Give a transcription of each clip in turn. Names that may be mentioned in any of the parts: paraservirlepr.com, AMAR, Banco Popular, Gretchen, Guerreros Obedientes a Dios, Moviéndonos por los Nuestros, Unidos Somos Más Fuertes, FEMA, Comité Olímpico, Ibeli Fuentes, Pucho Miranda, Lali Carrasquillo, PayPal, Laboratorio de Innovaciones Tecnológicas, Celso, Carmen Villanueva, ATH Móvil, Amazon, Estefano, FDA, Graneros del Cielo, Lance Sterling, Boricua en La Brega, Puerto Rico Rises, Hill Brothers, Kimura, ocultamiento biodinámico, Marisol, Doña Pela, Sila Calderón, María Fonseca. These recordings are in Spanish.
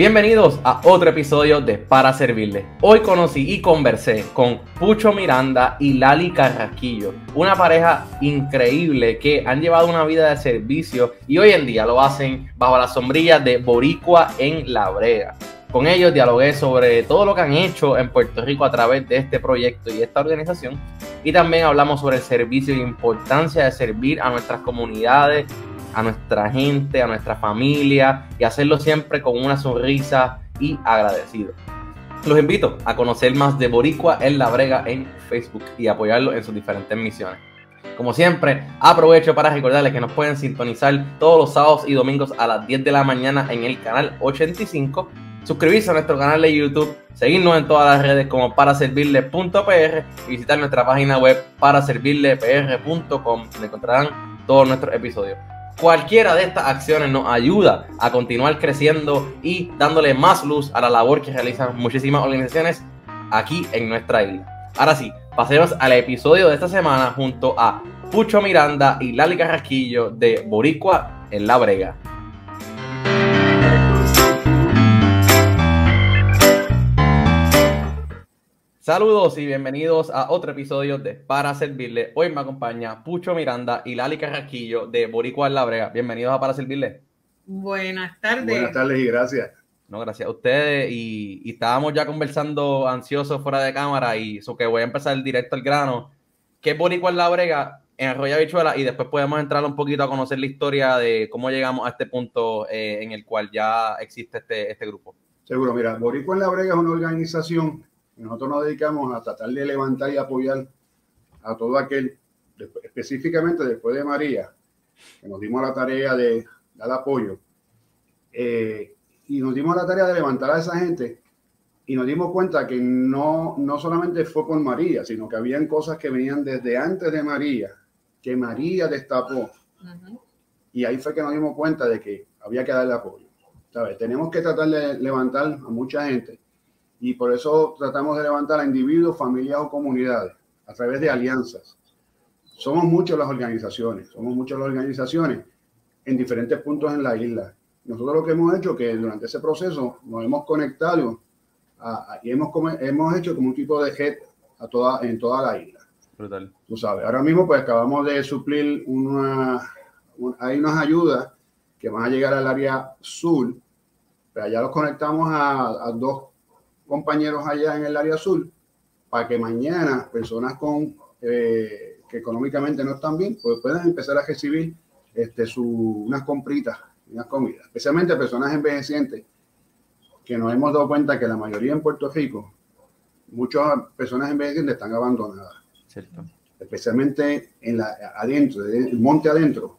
Bienvenidos a otro episodio de Para Servirle. Hoy conocí y conversé con Pucho Miranda y Lali Carrasquillo, una pareja increíble que han llevado una vida de servicio y hoy en día lo hacen bajo la sombrilla de Boricua en La Brega. Con ellos dialogué sobre todo lo que han hecho en Puerto Rico a través de este proyecto y esta organización, y también hablamos sobre el servicio y la importancia de servir a nuestras comunidades, a nuestra gente, a nuestra familia, y hacerlo siempre con una sonrisa y agradecido. Los invito a conocer más de Boricua en La Brega en Facebook y apoyarlo en sus diferentes misiones. Como siempre, aprovecho para recordarles que nos pueden sintonizar todos los sábados y domingos a las 10 de la mañana en el canal 85, suscribirse a nuestro canal de YouTube, seguirnos en todas las redes como paraservirle.pr y visitar nuestra página web paraservirlepr.com, donde encontrarán todos nuestros episodios. Cualquiera de estas acciones nos ayuda a continuar creciendo y dándole más luz a la labor que realizan muchísimas organizaciones aquí en nuestra isla. Ahora sí, pasemos al episodio de esta semana junto a Pucho Miranda y Lali Carrasquillo de Boricua en La Brega. Saludos y bienvenidos a otro episodio de Para Servirle. Hoy me acompaña Pucho Miranda y Lali Carrasquillo de Boricua en La Brega. Bienvenidos a Para Servirle. Buenas tardes. Buenas tardes y gracias. No, gracias a ustedes. Y estábamos ya conversando ansiosos fuera de cámara y eso que voy a empezar directo al grano. ¿Qué es Boricua en La Brega? En Arroyo Habichuela, y después podemos entrar un poquito a conocer la historia de cómo llegamos a este punto en el cual ya existe este grupo. Seguro, mira, Boricua en La Brega es una organización. Nosotros nos dedicamos a tratar de levantar y apoyar a todo aquel, específicamente después de María, que nos dimos la tarea de dar apoyo. Y nos dimos la tarea de levantar a esa gente y nos dimos cuenta que no solamente fue por María, sino que habían cosas que venían desde antes de María, que María destapó. Uh-huh. Y ahí fue que nos dimos cuenta de que había que darle apoyo. ¿Sabes? Tenemos que tratar de levantar a mucha gente. Y por eso tratamos de levantar a individuos, familias o comunidades a través de alianzas. Somos muchas las organizaciones en diferentes puntos en la isla. Nosotros lo que hemos hecho es que durante ese proceso nos hemos conectado y hemos hecho como un tipo de jet en toda la isla. Brutal. Tú sabes, ahora mismo pues acabamos de suplir hay unas ayudas que van a llegar al área sur, pero allá los conectamos a dos compañeros allá en el área azul para que mañana personas que económicamente no están bien pues puedan empezar a recibir unas compritas, unas comidas, especialmente personas envejecientes, que nos hemos dado cuenta que la mayoría en Puerto Rico, muchas personas envejecientes están abandonadas. Cierto. Especialmente el monte adentro,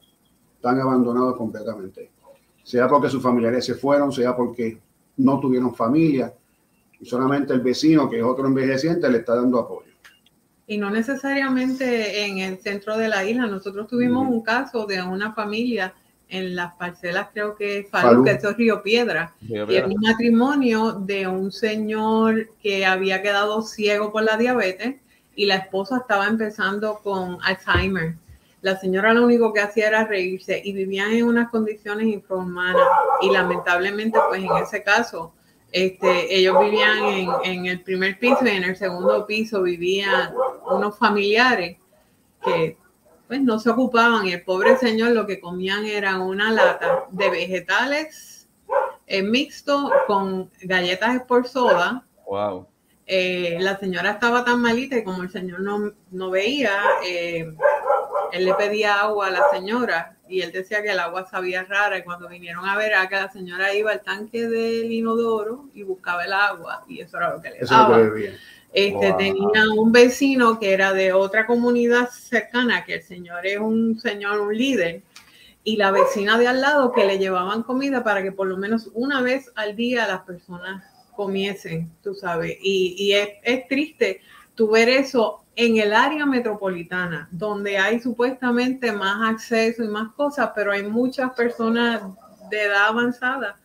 están abandonados completamente, sea porque sus familiares se fueron, sea porque no tuvieron familia. Y solamente el vecino, que es otro envejeciente, le está dando apoyo. Y no necesariamente en el centro de la isla. Nosotros tuvimos un caso de una familia en las parcelas, creo que Falú, que es Río Piedra. Y es un matrimonio de un señor que había quedado ciego por la diabetes y la esposa estaba empezando con Alzheimer. La señora lo único que hacía era reírse y vivían en unas condiciones infrahumanas. Y lamentablemente, pues en ese caso... ellos vivían en el primer piso y en el segundo piso vivían unos familiares que pues no se ocupaban, y el pobre señor lo que comían era una lata de vegetales mixto con galletas por soda. Wow. La señora estaba tan malita y como el señor no veía, él le pedía agua a la señora y él decía que el agua sabía rara, y cuando vinieron a ver acá, la señora iba al tanque del inodoro y buscaba el agua, y eso era lo que le daba. Wow. Tenía un vecino que era de otra comunidad cercana, que el señor es un líder, y la vecina de al lado que le llevaban comida para que por lo menos una vez al día las personas comiesen, tú sabes, y es triste tú ver eso en el área metropolitana, donde hay supuestamente más acceso y más cosas, pero hay muchas personas de edad avanzada,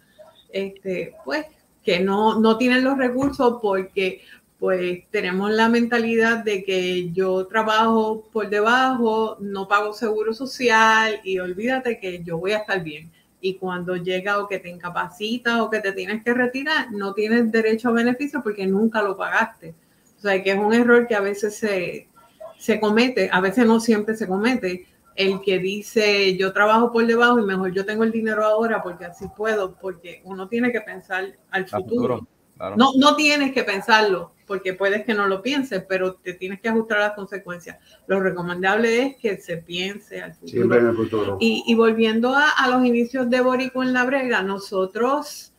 pues, que no tienen los recursos porque, pues, tenemos la mentalidad de que yo trabajo por debajo, no pago seguro social y olvídate que yo voy a estar bien. Y cuando llega o que te incapacita o que te tienes que retirar, no tienes derecho a beneficio porque nunca lo pagaste. O sea, que es un error que a veces se comete, a veces no siempre se comete, el que dice yo trabajo por debajo y mejor yo tengo el dinero ahora porque así puedo, porque uno tiene que pensar al futuro. Claro. No tienes que pensarlo, porque puedes que no lo pienses, pero te tienes que ajustar a las consecuencias. Lo recomendable es que se piense al futuro. Siempre en el futuro. Y volviendo a los inicios de Boricua en La Brega, nosotros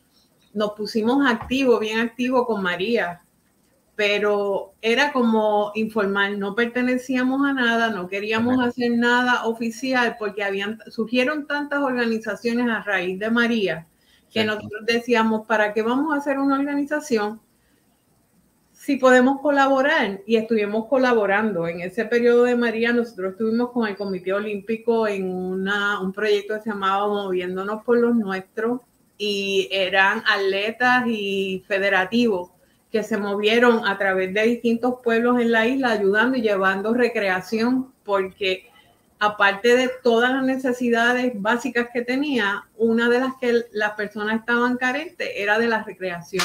nos pusimos activos, bien activos con María, pero era como informal, no pertenecíamos a nada, no queríamos hacer nada oficial, porque surgieron tantas organizaciones a raíz de María, que nosotros decíamos, ¿para qué vamos a hacer una organización si podemos colaborar? Y estuvimos colaborando. En ese periodo de María, nosotros estuvimos con el Comité Olímpico en un proyecto que se llamaba Moviéndonos por los Nuestros, y eran atletas y federativos que se movieron a través de distintos pueblos en la isla, ayudando y llevando recreación, porque aparte de todas las necesidades básicas que tenía, una de las que las personas estaban carentes era de la recreación.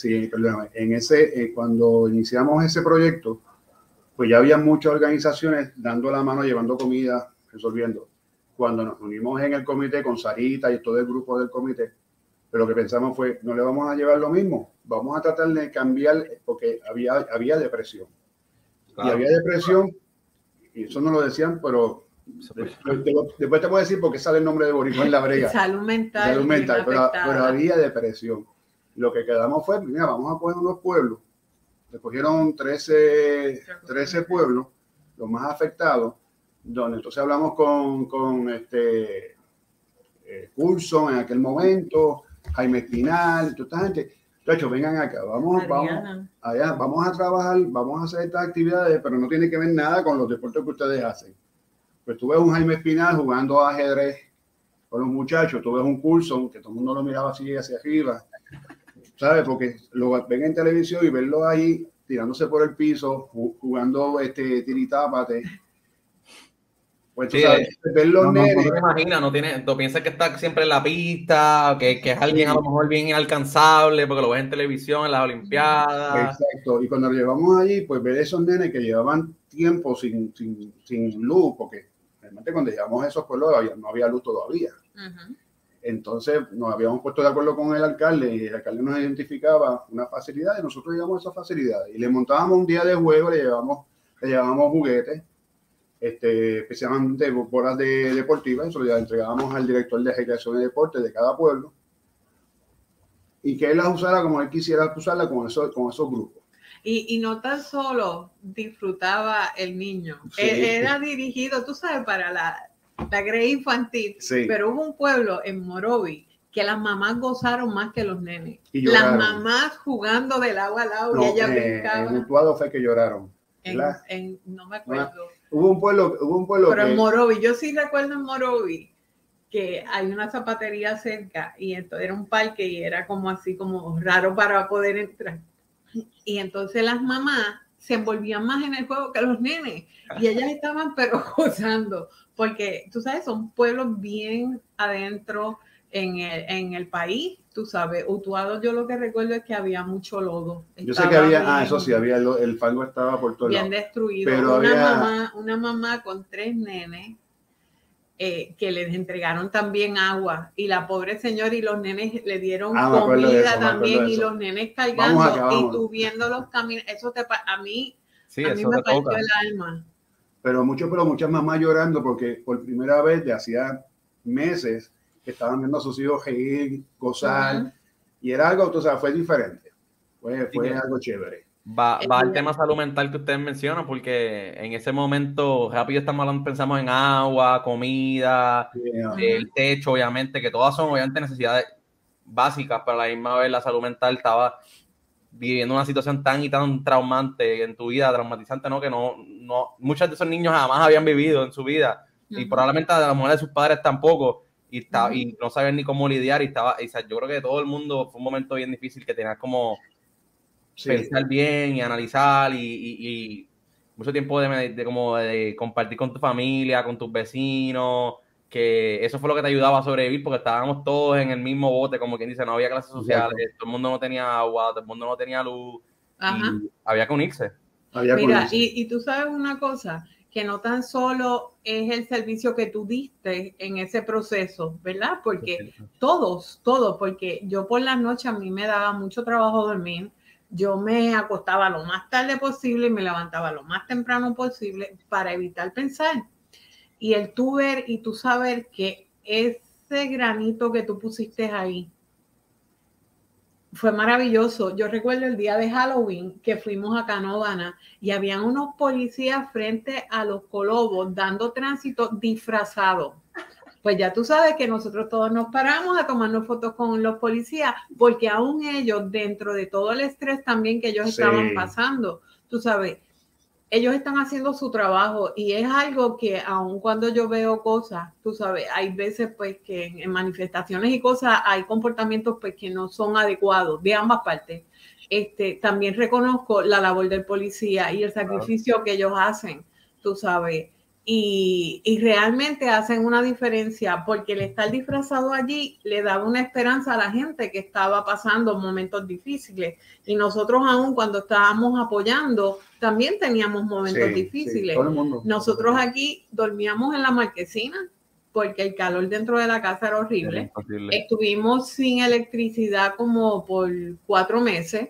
Sí, perdóname. Cuando iniciamos ese proyecto, pues ya había muchas organizaciones dando la mano, llevando comida, resolviendo. Cuando nos unimos en el comité con Sarita y todo el grupo del comité, pero lo que pensamos fue, no le vamos a llevar lo mismo, vamos a tratar de cambiar, porque había depresión. Claro, y había depresión. Claro. Y eso no lo decían, pero después te puedo decir por qué sale el nombre de Boricua en La Brega. Salud mental. Pero había depresión. Lo que quedamos fue, mira, vamos a poner unos pueblos. Recogieron 13 pueblos, los más afectados, donde entonces hablamos con Curso en aquel momento, Jaime Espinal, toda esta gente. De hecho, vengan acá, vamos a trabajar, vamos a hacer estas actividades, pero no tiene que ver nada con los deportes que ustedes hacen. Pues tú ves un Jaime Espinal jugando ajedrez con los muchachos, tú ves un Curso que todo el mundo lo miraba así hacia arriba, ¿sabes? Porque lo ven en televisión y verlo ahí tirándose por el piso, jugando tiritápate. Pues tú sabes, verlos nenes. No te imaginas, no piensas que está siempre en la pista, que es alguien a lo mejor bien inalcanzable, porque lo ves en televisión, en las Olimpiadas. Exacto, y cuando lo llevamos allí, pues ver esos nenes que llevaban tiempo sin luz, porque realmente cuando llegamos a esos pueblos no había luz todavía. Uh-huh. Entonces nos habíamos puesto de acuerdo con el alcalde y el alcalde nos identificaba una facilidad y nosotros llevamos esas facilidades. Y le montábamos un día de juego, le llevábamos juguetes. Especialmente bolas deportivas, eso ya entregábamos al director de recreación y deporte de cada pueblo y que él las usara como él quisiera usarla con esos grupos. Y no tan solo disfrutaba el niño, sí. Era dirigido, tú sabes, para la grey infantil, sí. Pero hubo un pueblo en Morovi que las mamás gozaron más que los nenes. Y las mamás jugando del agua al agua y ellas brincaban. El mutuado fue que lloraron. No me acuerdo. Hubo un pueblo pero en Morovi, yo sí recuerdo en Morovi que hay una zapatería cerca y entonces era un parque y era como así como raro para poder entrar. Y entonces las mamás se envolvían más en el juego que los nenes y ellas estaban pero gozando porque, tú sabes, son pueblos bien adentro en el país, tú sabes. Utuado, yo lo que recuerdo es que había mucho lodo. Yo sé que había, eso sí, había el fango estaba por todo lado. Bien destruido. Pero una mamá con 3 nenes que les entregaron también agua. Y la pobre señora y los nenes le dieron comida también y los nenes cargando y tú viendo los caminos. Eso a mí me partió el alma. Pero muchas mamás llorando porque por primera vez de hacía meses que estaban viendo a sus hijos reír, gozar, uh-huh. Y era algo, o sea, fue diferente, fue algo chévere. Va al tema salud mental que ustedes mencionan, porque en ese momento rápido pensamos en agua, comida, yeah. El techo, obviamente, que todas son obviamente necesidades básicas, pero a la misma vez la salud mental estaba viviendo una situación tan traumante en tu vida, traumatizante, ¿no? Que no muchos de esos niños jamás habían vivido en su vida, uh-huh. Y probablemente a la mujer de sus padres tampoco, y no sabían ni cómo lidiar yo creo que todo el mundo fue un momento bien difícil que tenías como pensar bien y analizar y mucho tiempo de compartir con tu familia, con tus vecinos, que eso fue lo que te ayudaba a sobrevivir, porque estábamos todos en el mismo bote, como quien dice, no había clases sociales, todo el mundo no tenía agua, todo el mundo no tenía luz, y había que unirse. Mira, y tú sabes una cosa, que no tan solo es el servicio que tú diste en ese proceso, ¿verdad? Porque todos, porque yo por las noches a mí me daba mucho trabajo dormir, yo me acostaba lo más tarde posible y me levantaba lo más temprano posible para evitar pensar. Y el tú ver y tú saber que ese granito que tú pusiste ahí fue maravilloso. Yo recuerdo el día de Halloween que fuimos a Canóvana y habían unos policías frente a los Colobos dando tránsito disfrazados. Pues ya tú sabes que nosotros todos nos paramos a tomarnos fotos con los policías, porque aún ellos, dentro de todo el estrés también que ellos estaban pasando, tú sabes, ellos están haciendo su trabajo, y es algo que aun cuando yo veo cosas, tú sabes, hay veces pues que en manifestaciones y cosas hay comportamientos pues que no son adecuados de ambas partes. También reconozco la labor del policía y el sacrificio que ellos hacen, tú sabes, y realmente hacen una diferencia, porque el estar disfrazado allí le daba una esperanza a la gente que estaba pasando momentos difíciles, y nosotros aún cuando estábamos apoyando también teníamos momentos difíciles. Nosotros aquí dormíamos en la marquesina porque el calor dentro de la casa era horrible. Estuvimos sin electricidad como por 4 meses,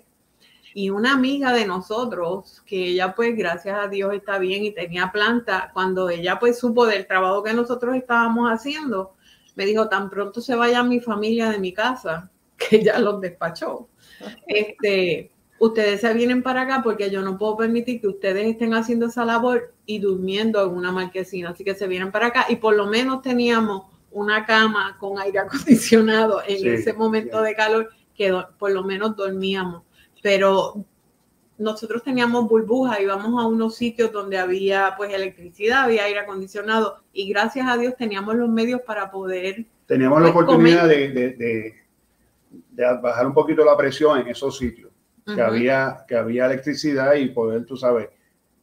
y una amiga de nosotros, que ella pues gracias a Dios está bien y tenía planta, cuando ella pues supo del trabajo que nosotros estábamos haciendo, me dijo, tan pronto se vaya mi familia de mi casa, que ya los despachó, ustedes se vienen para acá porque yo no puedo permitir que ustedes estén haciendo esa labor y durmiendo en una marquesina, así que se vienen para acá. Y por lo menos teníamos una cama con aire acondicionado en ese momento de calor, que por lo menos dormíamos. Pero nosotros teníamos burbujas, íbamos a unos sitios donde había pues electricidad, había aire acondicionado, y gracias a Dios teníamos los medios para poder... Teníamos pues, la oportunidad de bajar un poquito la presión en esos sitios. Que había electricidad y poder, tú sabes,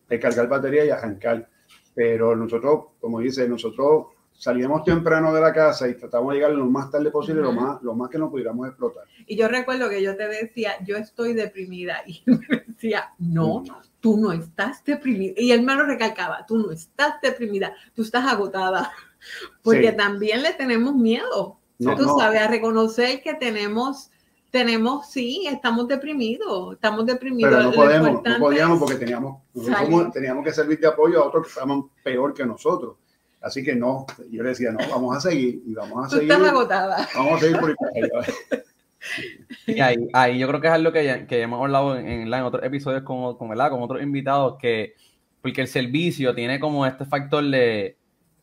recargar batería y arrancar. Pero nosotros, como dice, nosotros salíamos temprano de la casa y tratamos de llegar lo más tarde posible, lo más que nos pudiéramos explotar. Y yo recuerdo que yo te decía, yo estoy deprimida, y él me decía, no, tú no estás deprimida. Y él me lo recalcaba, tú no estás deprimida, tú estás agotada. Porque también le tenemos miedo. Tú sabes, a reconocer que tenemos, sí, estamos deprimidos. Pero no podemos, porque teníamos que servir de apoyo a otros que estaban peor que nosotros. Así que no, yo le decía, no, vamos a seguir y vamos a seguir. Estás agotada. Vamos a seguir por ahí. Y ahí yo creo que es algo que hemos hablado en otros episodios con otros invitados, que porque el servicio tiene como este factor de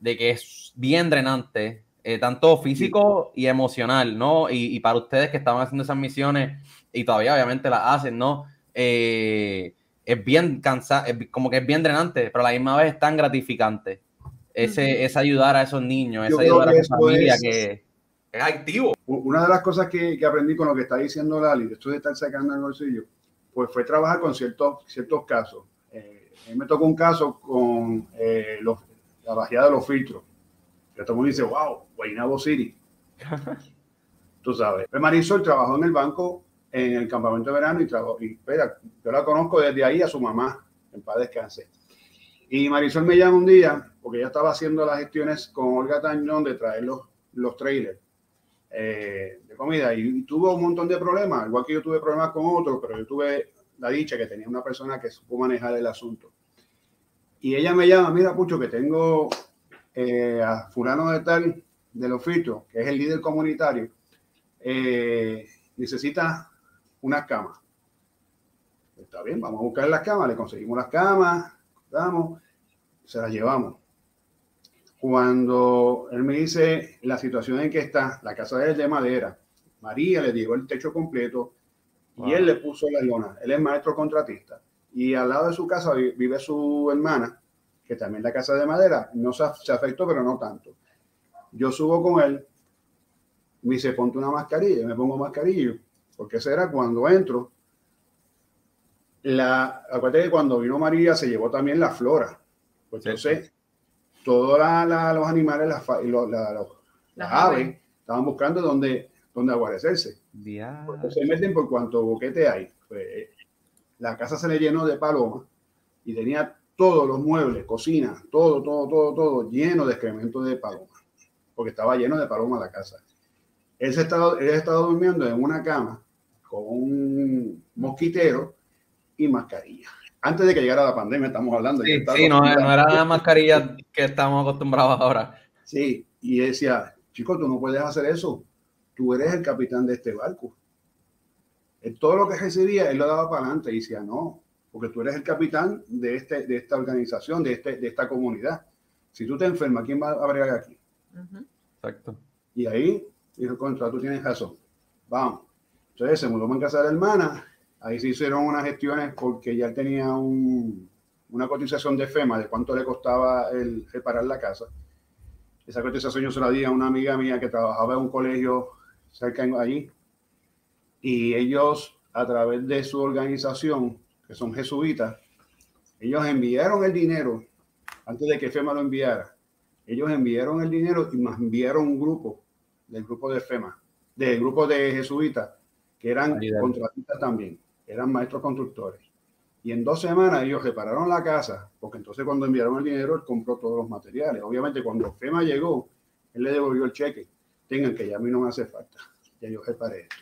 que es bien drenante, tanto físico y emocional, ¿no? Y para ustedes que estaban haciendo esas misiones y todavía obviamente las hacen, ¿no? Es bien cansado, como que es bien drenante, pero a la misma vez es tan gratificante. Es ayudar a esos niños, es ayudar a esa familia que es activo. Una de las cosas que aprendí con lo que está diciendo Lali, esto de estar sacando el bolsillo, pues fue trabajar con ciertos casos. A mí me tocó un caso con la bajada de los filtros. Que todo el mundo dice, wow, Guaynabo City. Tú sabes. Marisol trabajó en el banco, en el campamento de verano, yo la conozco desde ahí a su mamá, en paz descanse. Y Marisol me llama un día, porque ella estaba haciendo las gestiones con Olga Tañón de traer los trailers de comida. Y tuvo un montón de problemas, igual que yo tuve problemas con otros, pero yo tuve la dicha que tenía una persona que supo manejar el asunto. Y ella me llama, mira, Pucho, que tengo... a fulano de tal de los filtros, que es el líder comunitario, necesita unas camas. Está bien, vamos a buscar las camas, le conseguimos las camas, se las llevamos. Cuando él me dice la situación en que está, la casa de él de madera, María le llegó el techo completo y él le puso la lona. Él es maestro contratista y al lado de su casa vive su hermana, que también la casa de madera, no se afectó, pero no tanto. Yo subo con él, me dice, ponte una mascarilla, me pongo mascarilla, porque ese era cuando entro. Acuérdate que cuando vino María se llevó también la flora, pues entonces todos los animales, las aves, estaban buscando dónde aguarecerse. Porque se meten por cuanto boquete hay. Pues, la casa se le llenó de palomas y tenía todos los muebles, cocina, todo lleno de excremento de palomas, porque estaba lleno de palomas la casa. Él estaba durmiendo en una cama con un mosquitero y mascarilla. Antes de que llegara la pandemia, estamos hablando. Sí, no era la mascarilla que estamos acostumbrados ahora. Sí, y decía, chico, tú no puedes hacer eso. Tú eres el capitán de este barco. Todo lo que recibía, él lo daba para adelante y decía, no, porque tú eres el capitán de esta organización, de esta comunidad. Si tú te enfermas, ¿quién va a bregar aquí? Exacto. Y ahí dijo, contra, tú tienes razón. Vamos. Entonces se mudó en casa de la hermana. Ahí se hicieron unas gestiones porque ya tenía una cotización de FEMA de cuánto le costaba el reparar la casa. Esa cotización yo se la di a una amiga mía que trabajaba en un colegio cerca de allí. Y ellos, a través de su organización, que son jesuitas, ellos enviaron el dinero, antes de que FEMA lo enviara, ellos enviaron el dinero y más enviaron un grupo, del grupo de FEMA, del grupo de jesuitas, que eran contratistas también, eran maestros constructores. Y en 2 semanas ellos repararon la casa, porque entonces cuando enviaron el dinero, él compró todos los materiales. Obviamente cuando FEMA llegó, él le devolvió el cheque. Tengan que ya a mí no me hace falta, ya yo reparé esto.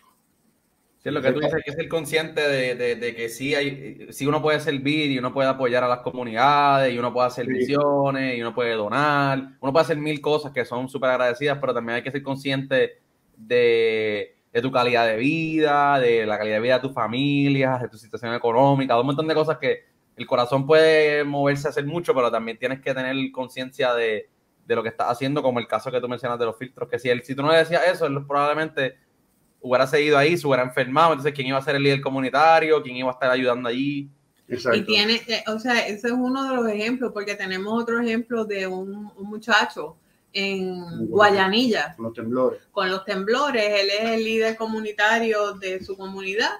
Sí, lo que tú dices, que es el consciente de que sí uno puede servir y uno puede apoyar a las comunidades y uno puede hacer misiones y uno puede donar, uno puede hacer 1000 cosas que son súper agradecidas, pero también hay que ser consciente de tu calidad de vida, de la calidad de vida de tu familia, de tu situación económica, de un montón de cosas que el corazón puede moverse a hacer mucho, pero también tienes que tener conciencia de lo que estás haciendo, como el caso que tú mencionas de los filtros, que si tú no le decías eso, él probablemente hubiera seguido ahí, se hubiera enfermado. Entonces, ¿quién iba a ser el líder comunitario? ¿Quién iba a estar ayudando allí? Exacto. Y tiene, o sea, ese es uno de los ejemplos, porque tenemos otro ejemplo de un muchacho en Guayanilla. Con los temblores. Con los temblores. Él es el líder comunitario de su comunidad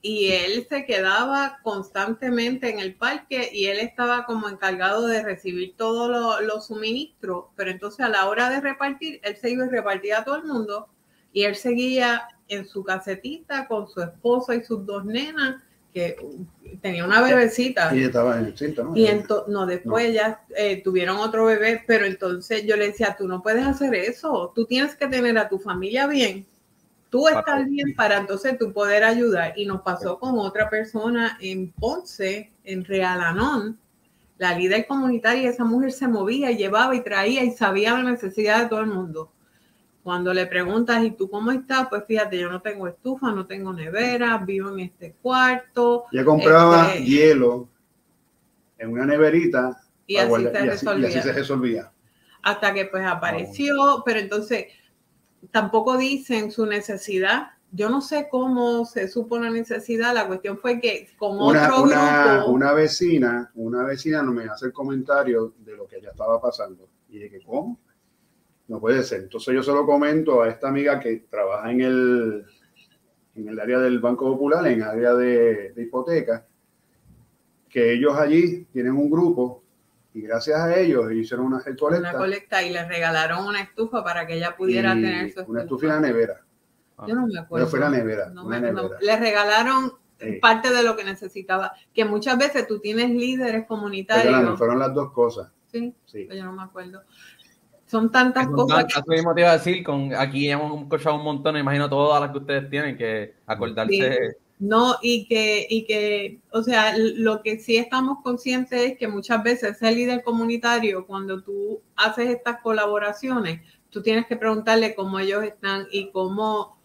y él se quedaba constantemente en el parque y él estaba como encargado de recibir todos los suministros, pero entonces a la hora de repartir, él se iba y repartía a todo el mundo. Y él seguía en su casetita con su esposa y sus 2 nenas, que tenía una bebecita. Y estaba en el cinto, ¿no? Y después ya tuvieron otro bebé, pero entonces yo le decía, tú no puedes hacer eso, tú tienes que tener a tu familia bien, tú estar bien para entonces tú poder ayudar. Y nos pasó con otra persona en Ponce, en Realanón, la líder comunitaria, esa mujer se movía y llevaba y traía y sabía la necesidad de todo el mundo. Cuando le preguntas, ¿y tú cómo estás? Pues fíjate, yo no tengo estufa, no tengo nevera, vivo en este cuarto. Ya compraba hielo en una neverita y así se resolvía. Hasta que pues apareció, pero entonces tampoco dicen su necesidad. Yo no sé cómo se supo la necesidad. La cuestión fue que con otro grupo... Una vecina no me hace el comentario de lo que ya estaba pasando. Y de que, ¿cómo? No puede ser. Entonces yo se lo comento a esta amiga que trabaja en el área del Banco Popular, en área de hipotecas, que ellos allí tienen un grupo y gracias a ellos hicieron una colecta. Una colecta y les regalaron una estufa para que ella pudiera tener su estufa. Una estufa y una nevera. Yo no me acuerdo. Pero fue la nevera. Les regalaron parte de lo que necesitaba. Que muchas veces tú tienes líderes comunitarios. Pero fueron las 2 cosas. Sí. Pero yo no me acuerdo. Son tantas cosas. Eso mismo te iba a decir, aquí hemos escuchado un montón, imagino todas las que ustedes tienen que acordarse. Sí. No, y que, o sea, lo que sí estamos conscientes es que muchas veces el líder comunitario, cuando tú haces estas colaboraciones, tú tienes que preguntarle cómo ellos están y cómo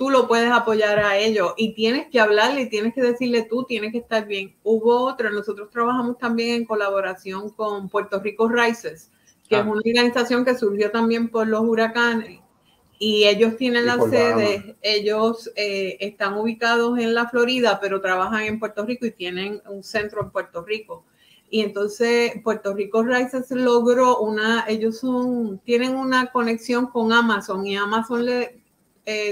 tú lo puedes apoyar a ellos. Y tienes que hablarle y tienes que decirle, tú tienes que estar bien. Hubo otro, nosotros trabajamos también en colaboración con Puerto Rico Rises, que es una organización que surgió también por los huracanes y ellos tienen la sede, ellos están ubicados en la Florida, pero trabajan en Puerto Rico y tienen un centro en Puerto Rico. Y entonces Puerto Rico Rises logró tienen una conexión con Amazon y Amazon le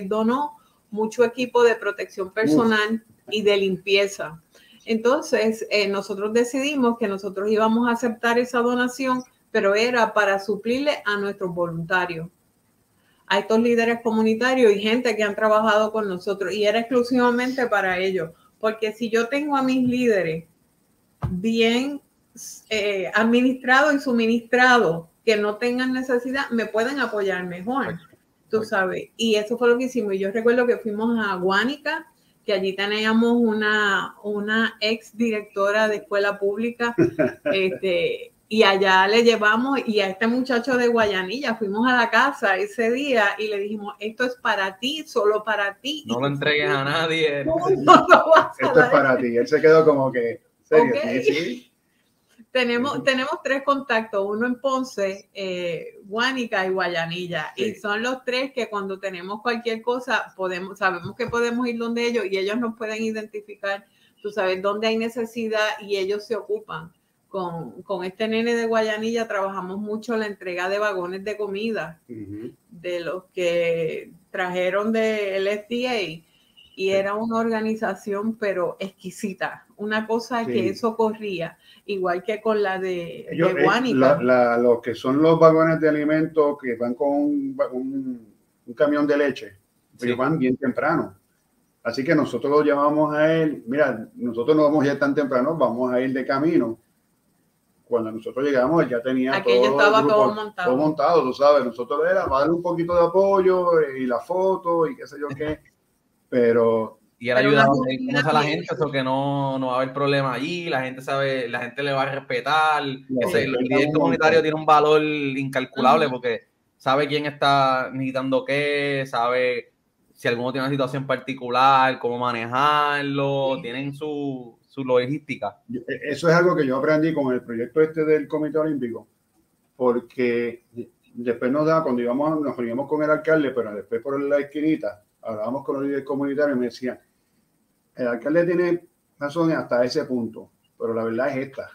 donó mucho equipo de protección personal y de limpieza. Entonces nosotros decidimos que nosotros íbamos a aceptar esa donación pero era para suplirle a nuestros voluntarios, a estos líderes comunitarios y gente que han trabajado con nosotros, y era exclusivamente para ellos, porque si yo tengo a mis líderes bien administrados y suministrados, que no tengan necesidad, me pueden apoyar mejor, tú sabes, y eso fue lo que hicimos. Y yo recuerdo que fuimos a Guánica, que allí teníamos una ex directora de escuela pública, y allá le llevamos, y a este muchacho de Guayanilla, fuimos a la casa ese día y le dijimos, esto es para ti, solo para ti. No lo entregues a nadie. Esto es para ti. Él se quedó como que, ¿serio? Okay. ¿Sí? Tenemos tres contactos, uno en Ponce, Guánica y Guayanilla, sí. Y son los tres que cuando tenemos cualquier cosa, sabemos que podemos ir donde ellos, y ellos nos pueden identificar, tú sabes, dónde hay necesidad, y ellos se ocupan. Con este nene de Guayanilla trabajamos mucho la entrega de vagones de comida, uh-huh, de los que trajeron del FDA, y era una organización pero exquisita, una cosa, sí, que eso corría, igual que con la de Guánica. Los que son los vagones de alimentos que van con un camión de leche, pero sí, van bien temprano. Así que nosotros lo llamamos a él, mira, nosotros no vamos a ir tan temprano, vamos a ir de camino. Cuando nosotros llegamos, él ya tenía todo montado, tú sabes. Nosotros era para darle un poquito de apoyo y la foto y qué sé yo qué. Pero... Y él ayuda a la gente, eso que no va a haber problema allí. La gente sabe, la gente le va a respetar. El líder comunitario tiene un valor incalculable, uh-huh, porque sabe quién está necesitando qué, sabe si alguno tiene una situación particular, cómo manejarlo, sí, tienen su logística. Eso es algo que yo aprendí con el proyecto del Comité Olímpico, porque después cuando nos reuníamos con el alcalde, pero después por la esquinita, hablábamos con los líderes comunitarios y me decían, el alcalde tiene razón hasta ese punto, pero la verdad es esta,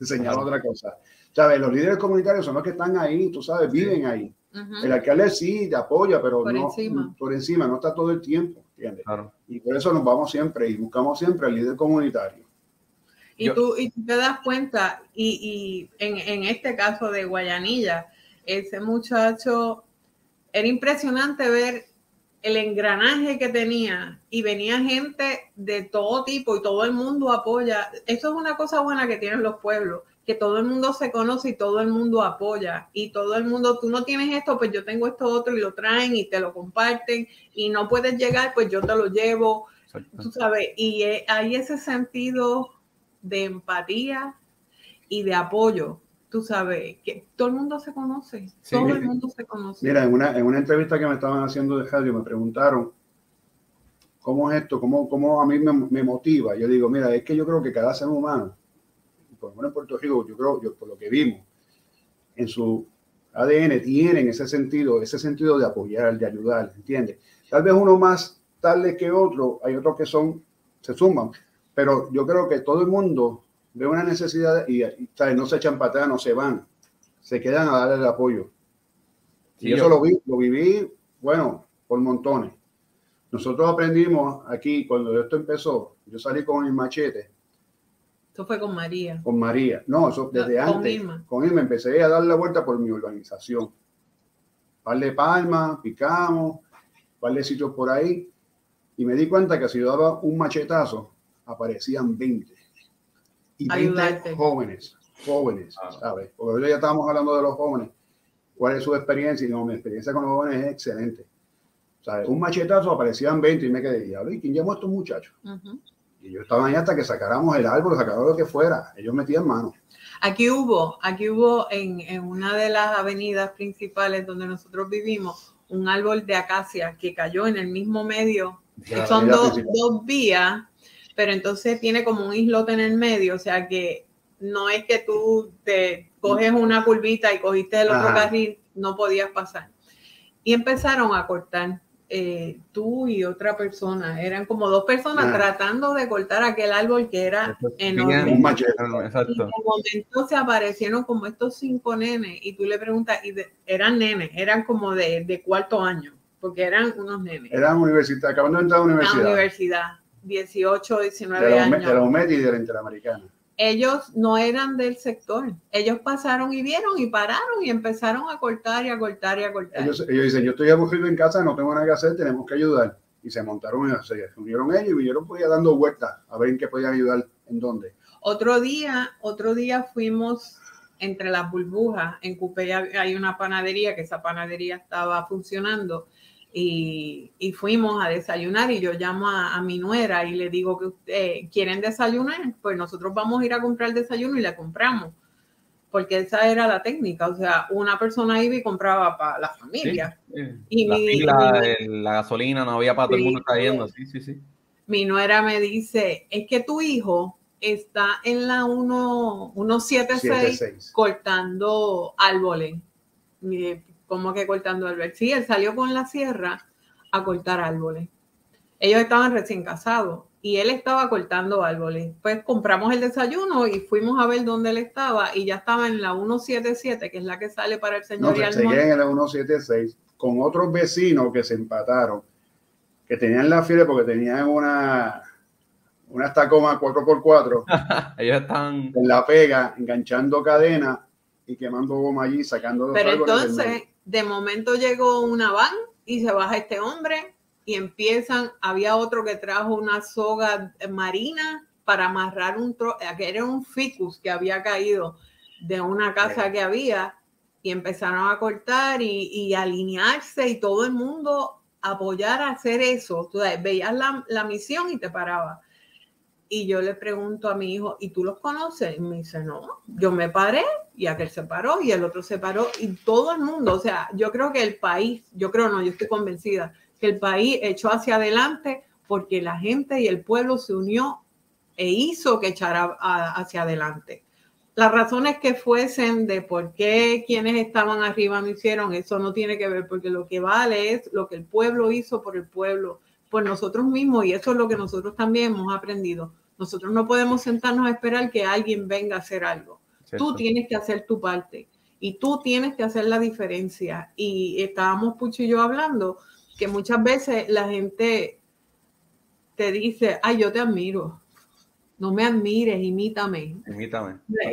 señala otra cosa. ¿Sabes? Los líderes comunitarios son los que están ahí, tú sabes, viven ahí. Uh-huh. El alcalde sí te apoya, pero por encima, no está todo el tiempo. Claro. Y por eso nos vamos siempre y buscamos siempre al líder comunitario. Y tú te das cuenta, y en este caso de Guayanilla, ese muchacho, era impresionante ver el engranaje que tenía, y venía gente de todo tipo y todo el mundo apoya. Eso es una cosa buena que tienen los pueblos, que todo el mundo se conoce y todo el mundo apoya, y todo el mundo, tú no tienes esto, pues yo tengo esto otro, y lo traen y te lo comparten, y no puedes llegar, pues yo te lo llevo, tú sabes, y hay ese sentido de empatía y de apoyo, tú sabes, que todo el mundo se conoce, sí, todo el mundo se conoce. Mira, en una entrevista que me estaban haciendo de radio, me preguntaron, ¿cómo es esto? ¿Cómo a mí me motiva? Yo digo, mira, es que yo creo que cada ser humano, por lo menos en Puerto Rico, yo creo, por lo que vimos, en su ADN tienen ese sentido de apoyar, de ayudar, ¿entiendes? Tal vez uno más tarde que otro, hay otros que se suman, pero yo creo que todo el mundo ve una necesidad y no se echan para atrás, no se van, se quedan a darle el apoyo. Y eso lo viví, bueno, por montones. Nosotros aprendimos aquí, cuando esto empezó, yo salí con el machete. Eso fue con María. Con María. No, eso desde antes. Con Irma. Con Irma empecé a dar la vuelta por mi urbanización. Par de palmas, picamos, par de sitios por ahí. Y me di cuenta que si yo daba un machetazo, aparecían 20. Y 20 jóvenes, ¿sabes? Porque hoy ya estábamos hablando de los jóvenes. ¿Cuál es su experiencia? Y no, mi experiencia con los jóvenes es excelente. ¿Sabes? Un machetazo, aparecían 20 y me quedé. ¿Y quién llamó a estos muchachos? Uh-huh. Y yo estaba ahí hasta que sacáramos el árbol, sacáramos lo que fuera. Ellos metían mano. Aquí hubo en una de las avenidas principales donde nosotros vivimos, un árbol de acacia que cayó en el mismo medio. Son dos vías, pero entonces tiene como un islote en el medio. O sea que no es que tú te coges una curvita y cogiste el otro carril, no podías pasar. Y empezaron a cortar. Tú y otra persona, eran como dos personas tratando de cortar aquel árbol que era enorme. Un machete, exacto. Y de momento se aparecieron como estos 5 nenes, y tú le preguntas, eran nenes, eran como de cuarto año, porque eran unos nenes. Eran universitarios, acabando de entrar a la universidad. 18, 19 años. De la UMED y de la Interamericana. ellos no eran del sector. Ellos pasaron y vieron y pararon y empezaron a cortar y a cortar y a cortar. Ellos dicen, yo estoy aburrido en casa, no tengo nada que hacer, tenemos que ayudar. Y se montaron, se reunieron ellos y vinieron pues, ya dando vueltas a ver en qué podían ayudar, en dónde. Otro día fuimos entre las burbujas. En Cupey hay una panadería, que esa panadería estaba funcionando. Y fuimos a desayunar y yo llamo a mi nuera y le digo que quieren desayunar, pues nosotros vamos a ir a comprar el desayuno y le compramos, porque esa era la técnica, o sea, una persona iba y compraba para la familia. Sí, y la gasolina no había para todo el mundo cayendo, sí. Mi nuera me dice, es que tu hijo está en la 176 cortando árboles. ¿Cómo que cortando árboles? Sí, él salió con la sierra a cortar árboles. Ellos estaban recién casados y él estaba cortando árboles. Pues compramos el desayuno y fuimos a ver dónde él estaba y ya estaba en la 177, que es la que sale para el señorial. No, se seguía en la 176 con otros vecinos que se empataron, que tenían la fiebre porque tenían una Tacoma 4x4. Ellos están en la pega, enganchando cadena y quemando goma allí, sacando los árboles. Pero entonces... De momento llegó una van y se baja este hombre y empiezan, había otro que trajo una soga marina para amarrar un trozo, que era un ficus que había caído de una casa que había, y empezaron a cortar y alinearse y todo el mundo apoyar a hacer eso. Tú veías la misión y te paraba. Y yo le pregunto a mi hijo, ¿y tú los conoces? Y me dice, no, yo me paré y aquel se paró y el otro se paró y todo el mundo. O sea, yo creo que el país, yo estoy convencida que el país echó hacia adelante porque la gente y el pueblo se unió e hizo que echara hacia adelante. Las razones que fuesen de por qué quienes estaban arriba no hicieron, eso no tiene que ver, porque lo que vale es lo que el pueblo hizo por el pueblo, por nosotros mismos, y eso es lo que nosotros también hemos aprendido. Nosotros no podemos sentarnos a esperar que alguien venga a hacer algo. Cierto. Tú tienes que hacer tu parte y tú tienes que hacer la diferencia. Y estábamos Pucho y yo hablando que muchas veces la gente te dice, ay, yo te admiro. No me admires, imítame.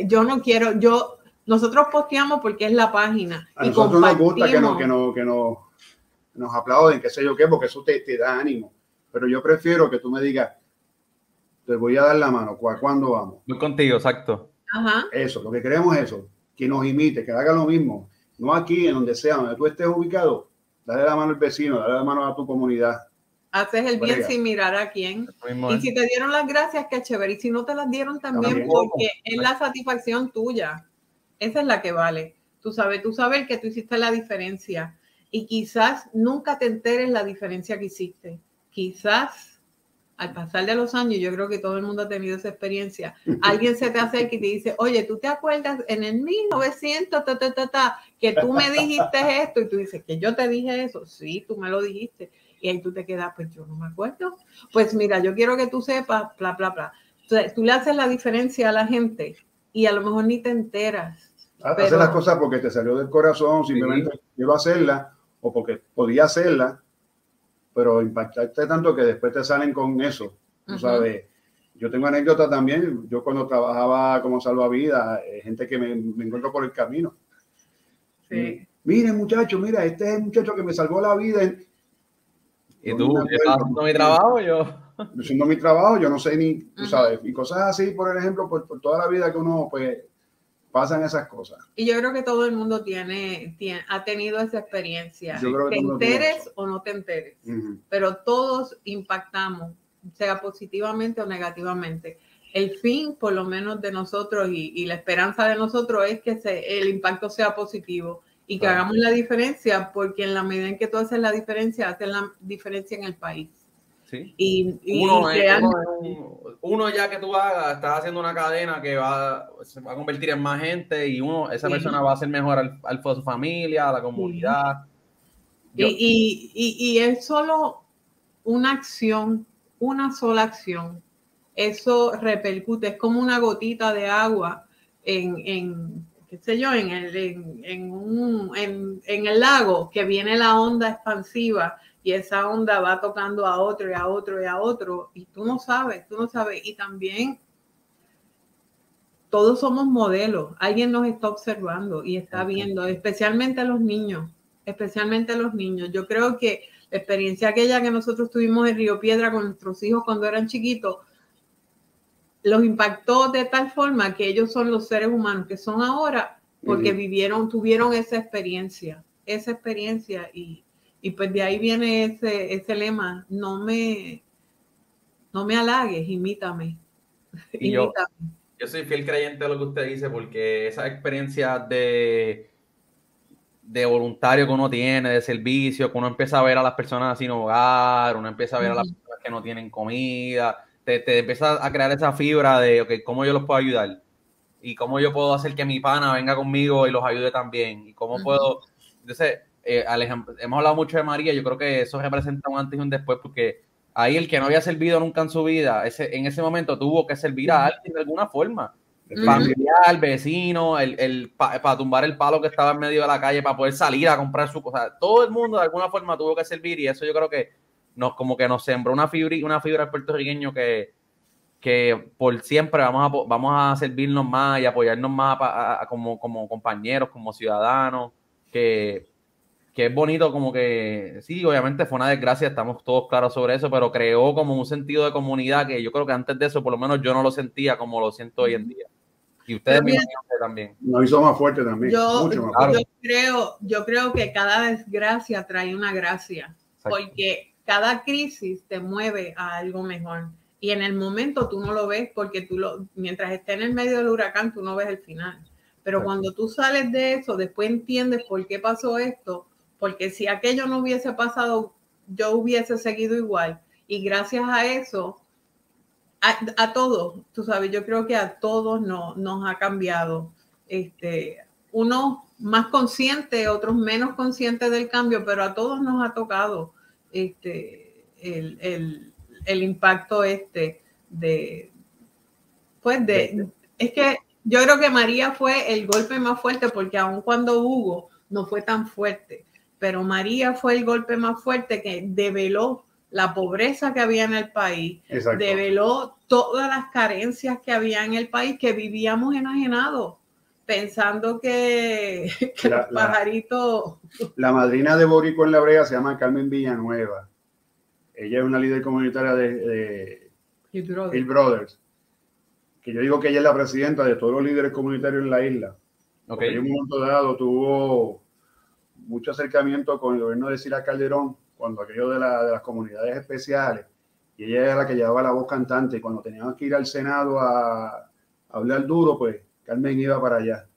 Yo no quiero, nosotros posteamos porque es la página. A nosotros nos gusta que nos aplauden, qué sé yo qué, porque eso te da ánimo. Pero yo prefiero que tú me digas, te voy a dar la mano, ¿cuándo vamos? Voy contigo, exacto. Ajá. Eso, lo que queremos es eso, que nos imite, que haga lo mismo. No aquí, en donde sea, donde tú estés ubicado, dale la mano al vecino, dale la mano a tu comunidad. Haces el bien sin mirar a quién. Y si te dieron las gracias, qué chévere. Y si no te las dieron también, porque es la satisfacción tuya. Esa es la que vale. Tú sabes que tú hiciste la diferencia. Y quizás nunca te enteres la diferencia que hiciste. Quizás al pasar de los años, yo creo que todo el mundo ha tenido esa experiencia, alguien se te acerca y te dice, oye, ¿tú te acuerdas en el 1900 que tú me dijiste esto? Y tú dices, ¿que yo te dije eso? Sí, tú me lo dijiste. Y ahí tú te quedas, pues yo no me acuerdo. Pues mira, yo quiero que tú sepas, bla, bla, bla. Entonces, tú le haces la diferencia a la gente y a lo mejor ni te enteras. Haces las cosas porque te salió del corazón, simplemente quiero hacerla, o porque podía hacerla, pero impactarte tanto que después te salen con eso, tú sabes. Yo tengo anécdotas también, yo cuando trabajaba como salvavidas, gente que me encuentro por el camino. Sí. Miren muchachos, mira, este es el muchacho que me salvó la vida. ¿Y tú? ¿Haciendo mi trabajo yo? Haciendo mi trabajo, yo no sé ni, tú sabes, y cosas así, por ejemplo, por toda la vida que uno, pues, pasan esas cosas. Y yo creo que todo el mundo ha tenido esa experiencia. Te enteres o no te enteres. Pero todos impactamos, sea positivamente o negativamente. El fin, por lo menos de nosotros, y la esperanza de nosotros es que el impacto sea positivo y que hagamos la diferencia, porque en la medida en que tú haces la diferencia en el país. Sí. Uno ya que tú hagas, estás haciendo una cadena que se va a convertir en más gente y esa persona va a ser mejor a su familia, a la comunidad. Y es solo una acción, una sola acción. Eso repercute, es como una gotita de agua en el lago, que viene la onda expansiva. Y esa onda va tocando a otro y a otro y a otro. Y tú no sabes, Y también todos somos modelos, alguien nos está observando y está viendo, especialmente los niños, Yo creo que la experiencia aquella que nosotros tuvimos en Río Piedra con nuestros hijos cuando eran chiquitos, los impactó de tal forma que ellos son los seres humanos que son ahora, porque vivieron, tuvieron esa experiencia y pues de ahí viene ese lema, no me halagues, imítame. Y yo soy fiel creyente de lo que usted dice, porque esa experiencia de voluntario que uno tiene, de servicio, que uno empieza a ver a las personas sin hogar, uno empieza a ver a las personas que no tienen comida, te empieza a crear esa fibra de, ok, ¿cómo yo los puedo ayudar? ¿Y cómo yo puedo hacer que mi pana venga conmigo y los ayude también? ¿Y cómo puedo? Entonces, hemos hablado mucho de María, yo creo que eso representa un antes y un después, porque ahí el que no había servido nunca en su vida, en ese momento tuvo que servir a alguien de alguna forma. Familiar, vecino, para tumbar el palo que estaba en medio de la calle, para poder salir a comprar su cosa. Todo el mundo de alguna forma tuvo que servir y eso yo creo que nos sembró una fibra al puertorriqueño que por siempre vamos a servirnos más y apoyarnos más como compañeros, como ciudadanos, que es bonito como que, sí, obviamente fue una desgracia, estamos todos claros sobre eso, pero creó como un sentido de comunidad que yo creo que antes de eso, por lo menos yo no lo sentía como lo siento hoy en día. Y ustedes también. Nos hizo más fuerte también. Yo creo que cada desgracia trae una gracia, porque cada crisis te mueve a algo mejor. Y en el momento tú no lo ves, porque mientras estés en el medio del huracán, tú no ves el final. Pero cuando tú sales de eso, después entiendes por qué pasó esto, porque si aquello no hubiese pasado, yo hubiese seguido igual. Y gracias a eso, a todos, tú sabes, yo creo que a todos nos ha cambiado. Unos más conscientes, otros menos conscientes del cambio, pero a todos nos ha tocado el impacto es que yo creo que María fue el golpe más fuerte, porque aun cuando Hugo no fue tan fuerte, pero María fue el golpe más fuerte que develó la pobreza que había en el país. Exacto. Develó todas las carencias que había en el país, que vivíamos enajenados, pensando que los pajaritos... La madrina de Boricua en La Brega se llama Carmen Villanueva. Ella es una líder comunitaria de Hill Brothers, que yo digo que ella es la presidenta de todos los líderes comunitarios en la isla. Okay. En un momento dado tuvo mucho acercamiento con el gobierno de Sila Calderón, cuando aquello de las comunidades especiales, y ella era la que llevaba la voz cantante, y cuando teníamos que ir al Senado a hablar duro, pues Carmen iba para allá.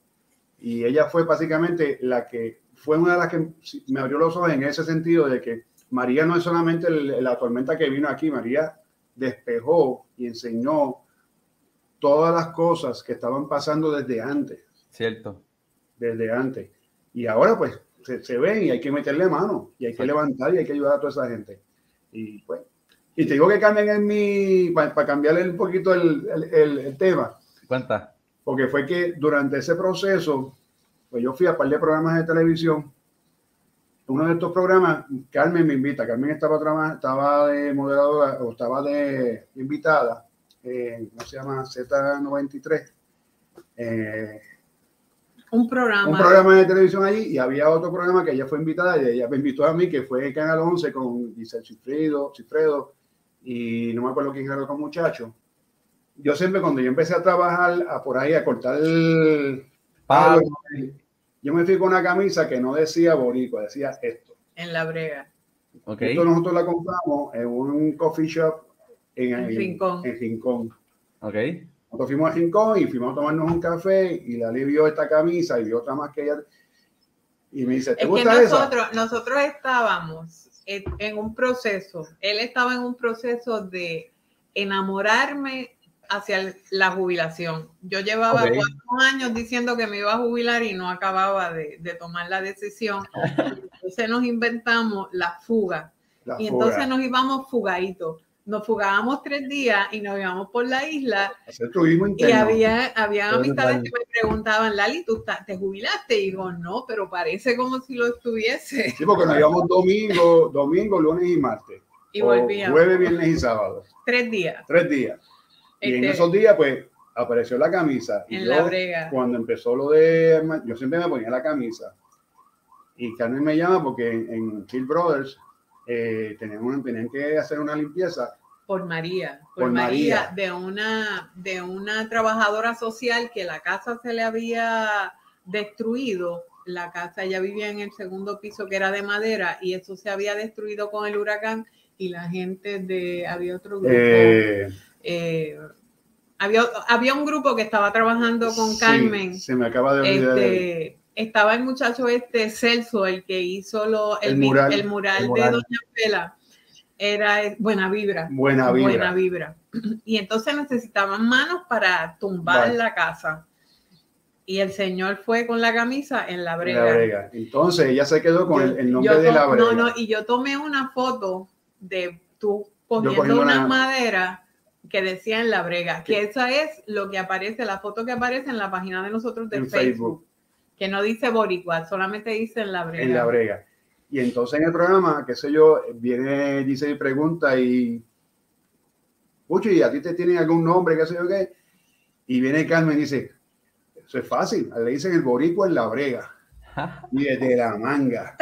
Y ella fue básicamente la que, fue una de las que me abrió los ojos en ese sentido de que María no es solamente la tormenta que vino aquí, María despejó y enseñó todas las cosas que estaban pasando desde antes. Cierto. Desde antes. Y ahora pues se ven y hay que meterle mano y hay que levantar y hay que ayudar a toda esa gente. Y pues, y te digo que cambien en mi, para cambiarle un poquito el tema. Cuenta. Porque fue que durante ese proceso, pues yo fui a un par de programas de televisión. Uno de estos programas, Carmen me invita. Carmen estaba de moderadora o estaba de invitada. ¿Cómo se llama? Z93. Un programa de televisión allí, y había otro programa que ella fue invitada y ella me invitó a mí, que fue en Canal 11 con Dicel Chifredo y no me acuerdo quién era el otro muchacho. Yo siempre cuando yo empecé a trabajar por ahí a cortar el palo, yo me fui con una camisa que no decía boricua, decía esto. En La Brega. Okay. Esto nosotros la compramos en un coffee shop en Rincón. Okay. Nosotros fuimos a Rincón y fuimos a tomarnos un café y Lali vio esta camisa y vio otra más que ella y me dice, ¿te gusta esa? Nosotros estábamos en un proceso, él estaba en un proceso de enamorarme hacia la jubilación. Yo llevaba 4 años diciendo que me iba a jubilar y no acababa de tomar la decisión. Entonces nos inventamos la fuga. Entonces nos íbamos fugaditos. Nos fugábamos 3 días y nos íbamos por la isla. Y había amistades que me preguntaban, Lali, ¿tú te jubilaste? Y digo, no, pero parece como si lo estuviese. Sí, porque nos íbamos domingo, lunes y martes. Y volvíamos. Jueves, viernes y sábado. 3 días. Y en esos días, pues, apareció la camisa. Y en yo, La Brega. Cuando empezó lo de... Yo siempre me ponía la camisa. Y Carmen me llama porque en Hill Brothers tenían que hacer una limpieza. Por María. Por María. De una trabajadora social que la casa se le había destruido. La casa, ella vivía en el segundo piso que era de madera y eso se había destruido con el huracán y la gente de... Había otro grupo... había un grupo que estaba trabajando con Carmen. Sí, se me acaba de olvidar. Estaba el muchacho Celso, el que hizo el mural de Doña Pela. Era Buena Vibra. Buena Vibra. Y entonces necesitaban manos para tumbar la casa. Y el señor fue con la camisa en La Brega. La Brega. Entonces ella se quedó con el nombre de La Brega. No, y yo tomé una foto de tú cogiendo una madera que decía en La Brega, que esa es lo que aparece, la foto que aparece en la página de nosotros de Facebook, que no dice Boricua, solamente dice en La Brega. En La Brega. Y entonces en el programa, qué sé yo, viene, dice y pregunta y... Pucho, ¿y a ti te tienen algún nombre, qué sé yo qué? Y viene Carmen y dice... Eso es fácil, le dicen el Boricua en La Brega. Y desde la manga.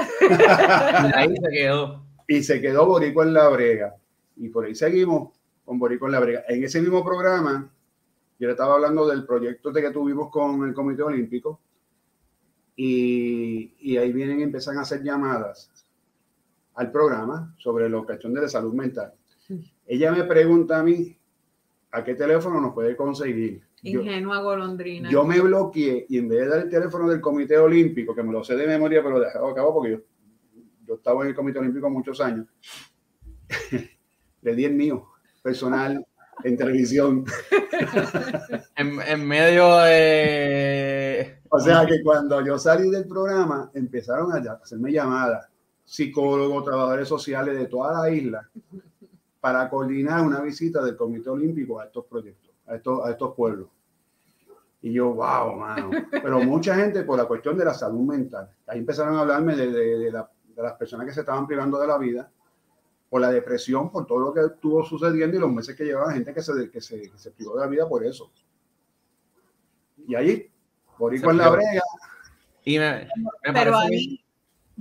Ahí se quedó. Y se quedó Boricua en La Brega. Y por ahí seguimos con Boricua en La Brega. En ese mismo programa, yo le estaba hablando del proyecto que tuvimos con el Comité Olímpico. Y ahí vienen y empiezan a hacer llamadas al programa sobre los cachones de salud mental. Ella me pregunta a mí, ¿a qué teléfono nos puede conseguir? Ingenua golondrina. Yo me bloqueé y en vez de dar el teléfono del Comité Olímpico, que me lo sé de memoria, pero dejado a cabo porque yo estaba en el Comité Olímpico muchos años, le di el mío, personal, en televisión. en medio de... O sea que cuando yo salí del programa, empezaron a hacerme llamadas, psicólogos, trabajadores sociales de toda la isla, para coordinar una visita del Comité Olímpico a estos proyectos. A estos pueblos. Y yo, wow, mano. Pero mucha gente por la cuestión de la salud mental. Ahí empezaron a hablarme de las personas que se estaban privando de la vida, por la depresión, por todo lo que estuvo sucediendo y los meses que llevaba gente que se privó de la vida por eso. Y ahí, Boricua en La Brega. Y me pero ahí,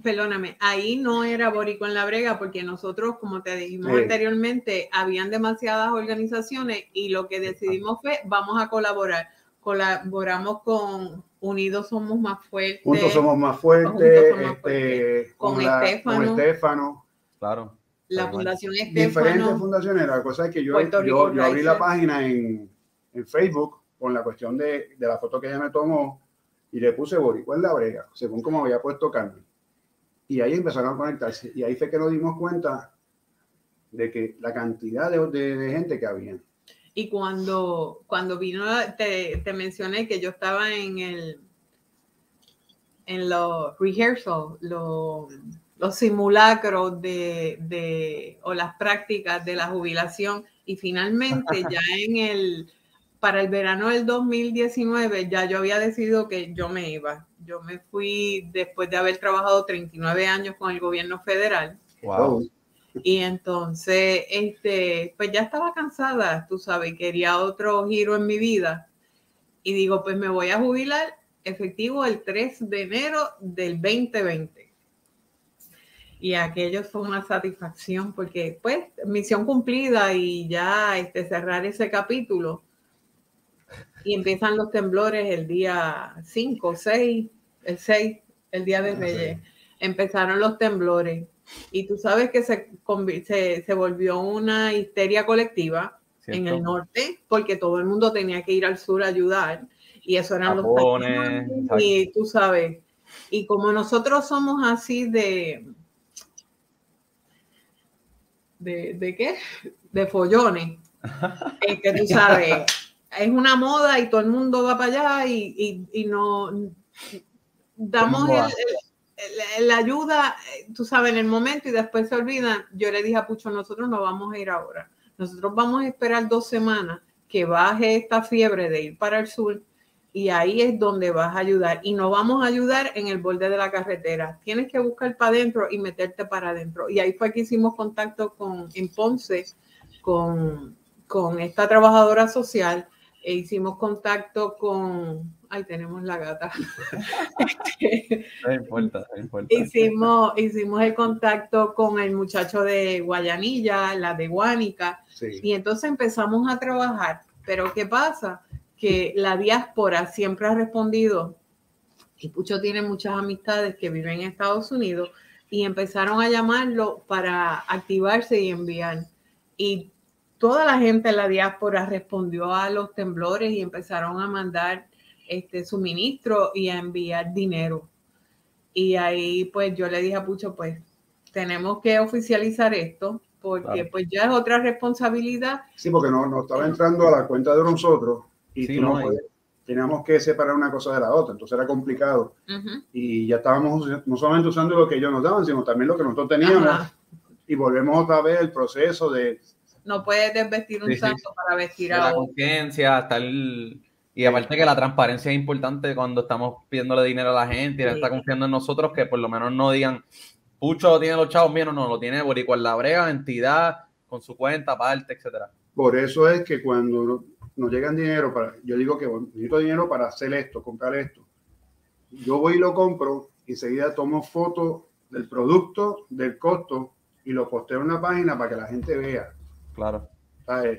perdóname, ahí no era Boricua en La Brega porque nosotros, como te dijimos anteriormente, habían demasiadas organizaciones y lo que decidimos fue, vamos a colaborar. Colaboramos con Unidos Somos Más Fuertes. Juntos Somos Más Fuertes. Con Estefano. Claro. La Fundación Estefano. Diferentes fundaciones. La cosa es que yo abrí la página en Facebook con la cuestión de la foto que ella me tomó y le puse Boricua en La Brega, según como había puesto Carmen. Y ahí empezaron a conectarse. Y ahí fue que nos dimos cuenta de que la cantidad de gente que había. Y cuando vino, te mencioné que yo estaba en los rehearsals, los simulacros o las prácticas de la jubilación. Y finalmente ya para el verano del 2019 ya yo había decidido que yo me iba. Yo me fui después de haber trabajado 39 años con el gobierno federal. Wow. Y entonces, pues ya estaba cansada, tú sabes, quería otro giro en mi vida. Y digo, pues me voy a jubilar efectivo el 3 de enero del 2020. Y aquello fue una satisfacción porque, pues, misión cumplida y ya cerrar ese capítulo. Y empiezan los temblores el día 5, 6, el 6, el día de Reyes. Empezaron los temblores. Y tú sabes que se volvió una histeria colectiva en el norte, porque todo el mundo tenía que ir al sur a ayudar. Y eso eran Japones, los taquinos. Y tú sabes. Y como nosotros somos así ¿de qué? De follones. Es que tú sabes... Es una moda y todo el mundo va para allá y no damos la ayuda, tú sabes, en el momento y después se olvidan. Yo le dije a Pucho, nosotros no vamos a ir ahora. Nosotros vamos a esperar 2 semanas que baje esta fiebre de ir para el sur y ahí es donde vas a ayudar. Y no vamos a ayudar en el borde de la carretera. Tienes que buscar para adentro y meterte para adentro. Y ahí fue que hicimos contacto en Ponce con esta trabajadora social hicimos contacto con... Ay, tenemos la gata. No importa, no importa. Hicimos el contacto con el muchacho de Guayanilla, la de Guánica, sí. Y entonces empezamos a trabajar. Pero ¿qué pasa? Que la diáspora siempre ha respondido, y Pucho tiene muchas amistades que viven en Estados Unidos, y empezaron a llamarlo para activarse y enviar. Y toda la gente en la diáspora respondió a los temblores y empezaron a mandar suministro y a enviar dinero. Y ahí pues yo le dije a Pucho, pues tenemos que oficializar esto porque claro, pues ya es otra responsabilidad. Sí, porque no estaba entrando a la cuenta de nosotros y sí, no podías, teníamos que separar una cosa de la otra, entonces era complicado. Uh-huh. Y ya estábamos no solamente usando lo que ellos nos daban, sino también lo que nosotros teníamos. Ajá. Y volvemos otra vez el proceso de... No puedes desvestir un santo para vestir a otro. La conciencia, hasta el... Y aparte que la transparencia es importante cuando estamos pidiéndole dinero a la gente y la está confiando en nosotros, que por lo menos no digan, Pucho tiene los chavos míos, no, lo tiene Boricua en La Brega, entidad, con su cuenta, aparte, etcétera. Por eso es que cuando nos llegan dinero, yo digo que necesito dinero para hacer esto, comprar esto. Yo voy y lo compro y enseguida tomo fotos del producto, del costo y lo posteo en una página para que la gente vea. Claro.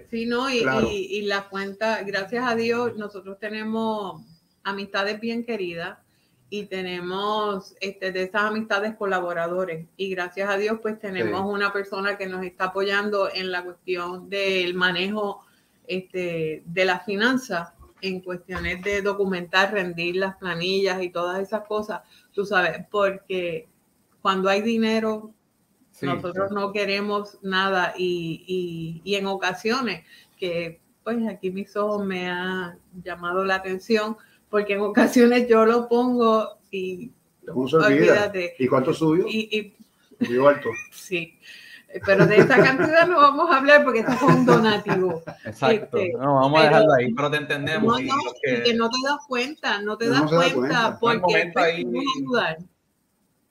Sí, no, y la cuenta, gracias a Dios, nosotros tenemos amistades bien queridas y tenemos de esas amistades colaboradores. Y gracias a Dios, pues tenemos una persona que nos está apoyando en la cuestión del manejo de las finanzas, en cuestiones de documentar, rendir las planillas y todas esas cosas. Tú sabes, porque cuando hay dinero... Sí, nosotros no queremos nada y en ocasiones que, pues aquí mis ojos me han llamado la atención porque en ocasiones yo lo pongo y... ¿Cómo se olvida? Olvídate. ¿Y cuánto subió? Subió alto. Sí, pero de esa cantidad no vamos a hablar porque está con donativo. Exacto, no, vamos a dejarlo ahí, pero te entendemos. No, que no te das cuenta, no te das cuenta porque queremos ayudar.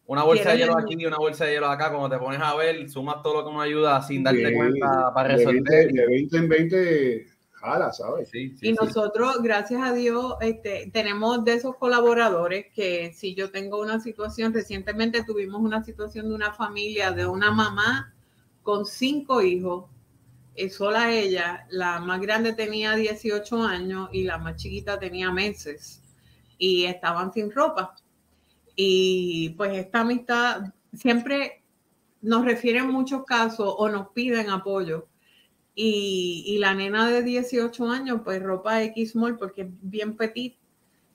Una bolsa de hielo aquí y una bolsa de hielo acá, cuando te pones a ver, sumas todo lo que nos ayuda sin darte cuenta para resolver. De 20 en 20 jala, ¿sabes? Sí, nosotros, gracias a Dios, tenemos de esos colaboradores que si yo tengo una situación, recientemente tuvimos una situación de una familia, de una mamá con 5 hijos, sola ella, la más grande tenía 18 años y la más chiquita tenía meses y estaban sin ropa. Y pues esta amistad siempre nos refieren muchos casos o nos piden apoyo. Y la nena de 18 años, pues ropa X-Small porque es bien petit.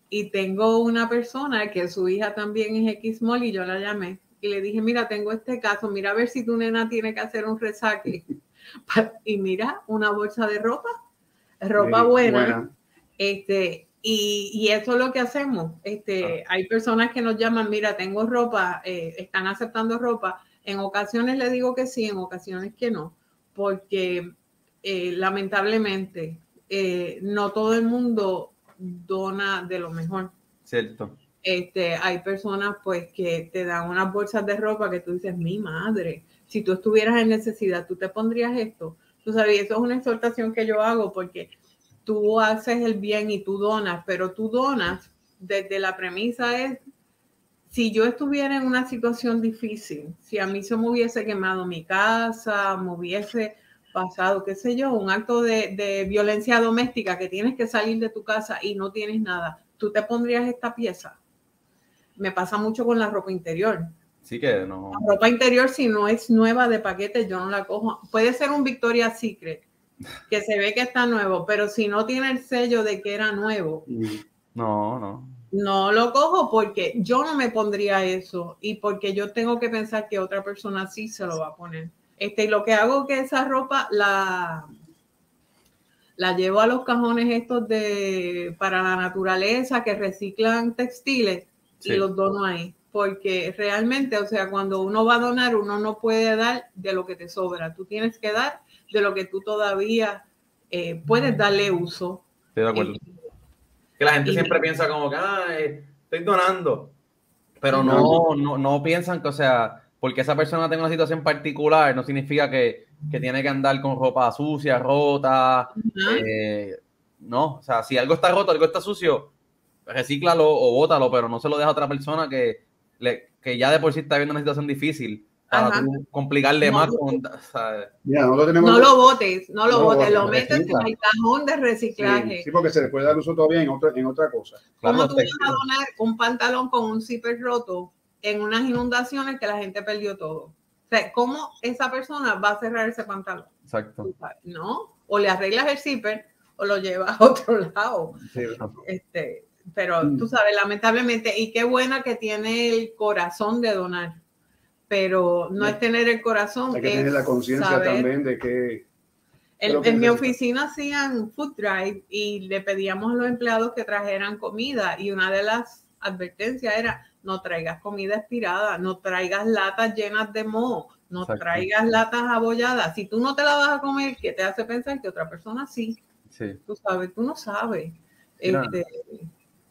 Y tengo una persona que su hija también es X-Small y yo la llamé. Y le dije, mira, tengo este caso, mira a ver si tu nena tiene que hacer un resaque. Y mira, una bolsa de ropa buena. Y eso es lo que hacemos. Hay personas que nos llaman, mira, tengo ropa, están aceptando ropa. En ocasiones le digo que sí, en ocasiones que no, porque lamentablemente no todo el mundo dona de lo mejor. Cierto. Hay personas pues que te dan unas bolsas de ropa que tú dices, mi madre, si tú estuvieras en necesidad, tú te pondrías esto. Tú sabes, eso es una exhortación que yo hago porque... Tú haces el bien y tú donas, pero tú donas desde la premisa es, si yo estuviera en una situación difícil, si a mí se me hubiese quemado mi casa, me hubiese pasado, qué sé yo, un acto de violencia doméstica que tienes que salir de tu casa y no tienes nada, ¿tú te pondrías esta pieza? Me pasa mucho con la ropa interior. Sí que no. La ropa interior, si no es nueva de paquete, yo no la cojo. Puede ser un Victoria's Secret, que se ve que está nuevo, pero si no tiene el sello de que era nuevo, no lo cojo porque yo no me pondría eso y porque yo tengo que pensar que otra persona sí se lo va a poner. Y lo que hago es que esa ropa la llevo a los cajones estos de para la naturaleza que reciclan textiles y los dono ahí. Porque realmente, o sea, cuando uno va a donar, uno no puede dar de lo que te sobra. Tú tienes que dar de lo que tú todavía puedes darle uso. Estoy de acuerdo. Que la gente siempre piensa como que estoy donando, pero no piensan que, o sea, porque esa persona tenga una situación particular, no significa que tiene que andar con ropa sucia, rota, no, o sea, si algo está roto, algo está sucio, recíclalo o bótalo, pero no se lo deja a otra persona que ya de por sí está viendo una situación difícil para tú complicarle más. No lo botes, lo metes en el cajón de reciclaje. Sí, porque se le puede dar uso todavía en otra cosa. Claro, ¿cómo tú vas a donar un pantalón con un zipper roto en unas inundaciones que la gente perdió todo? O sea, ¿cómo esa persona va a cerrar ese pantalón? Exacto. ¿No? O le arreglas el zipper o lo llevas a otro lado. Sí, pero tú sabes, lamentablemente, y qué buena que tiene el corazón de donar, pero no es tener el corazón. Hay que tener la conciencia también de que... En mi oficina hacían food drive y le pedíamos a los empleados que trajeran comida, y una de las advertencias era: no traigas comida expirada, no traigas latas llenas de moho, no traigas latas abolladas. Si tú no te la vas a comer, ¿qué te hace pensar que otra persona sí? Tú sabes, tú no sabes.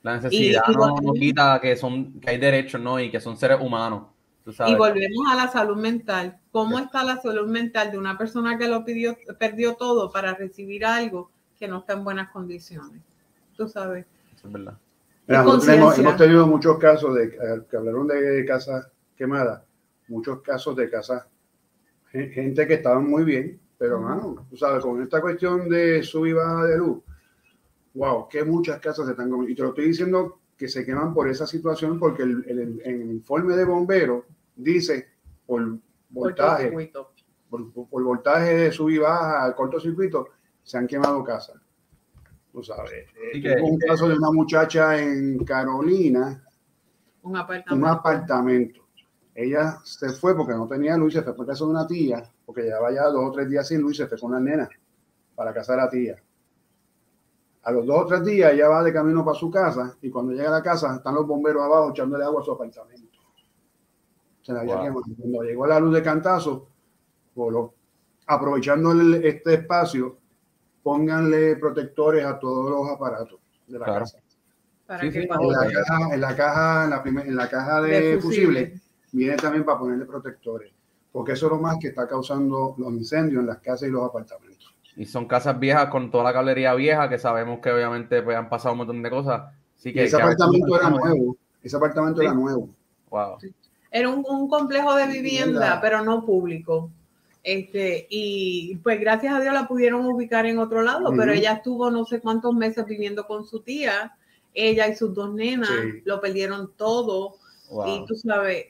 La necesidad no quita que hay derechos, ¿no? Y que son seres humanos. Tú sabes. Y volvemos a la salud mental. ¿Cómo está la salud mental de una persona que lo perdió todo para recibir algo que no está en buenas condiciones? Tú sabes. Eso es verdad. Hemos tenido muchos casos que hablaron de casas quemadas, muchos casos de casas, gente que estaban muy bien, pero mano, tú sabes, con esta cuestión de sub y baja de luz, wow, que muchas casas se están comiendo. Y te lo estoy diciendo que se queman por esa situación, porque el informe de bomberos dice por voltaje de sub y baja al cortocircuito, se han quemado casas. Tú sabes, un caso de una muchacha en Carolina, un apartamento. Ella se fue porque no tenía luz, se fue por casa de una tía, porque llevaba ya 2 o 3 días sin luz, se fue con las nenas para casa de la tía. A los 2 o 3 días ella va de camino para su casa, y cuando llega a la casa están los bomberos abajo echándole agua a su apartamento. Se la había quemado. Cuando llegó la luz de cantazo, voló. Aprovechando este espacio, pónganle protectores a todos los aparatos de la casa. ¿Para qué? En la caja de fusibles viene también para ponerle protectores, porque eso es lo más que está causando los incendios en las casas y los apartamentos. Y son casas viejas con toda la cablería vieja, que sabemos que obviamente pues han pasado un montón de cosas. Así que ese apartamento era nuevo. Wow. Sí. Era un complejo de vivienda, pero no público. Y pues gracias a Dios la pudieron ubicar en otro lado, pero ella estuvo no sé cuántos meses viviendo con su tía, ella y sus 2 nenas, lo perdieron todo, y tú sabes,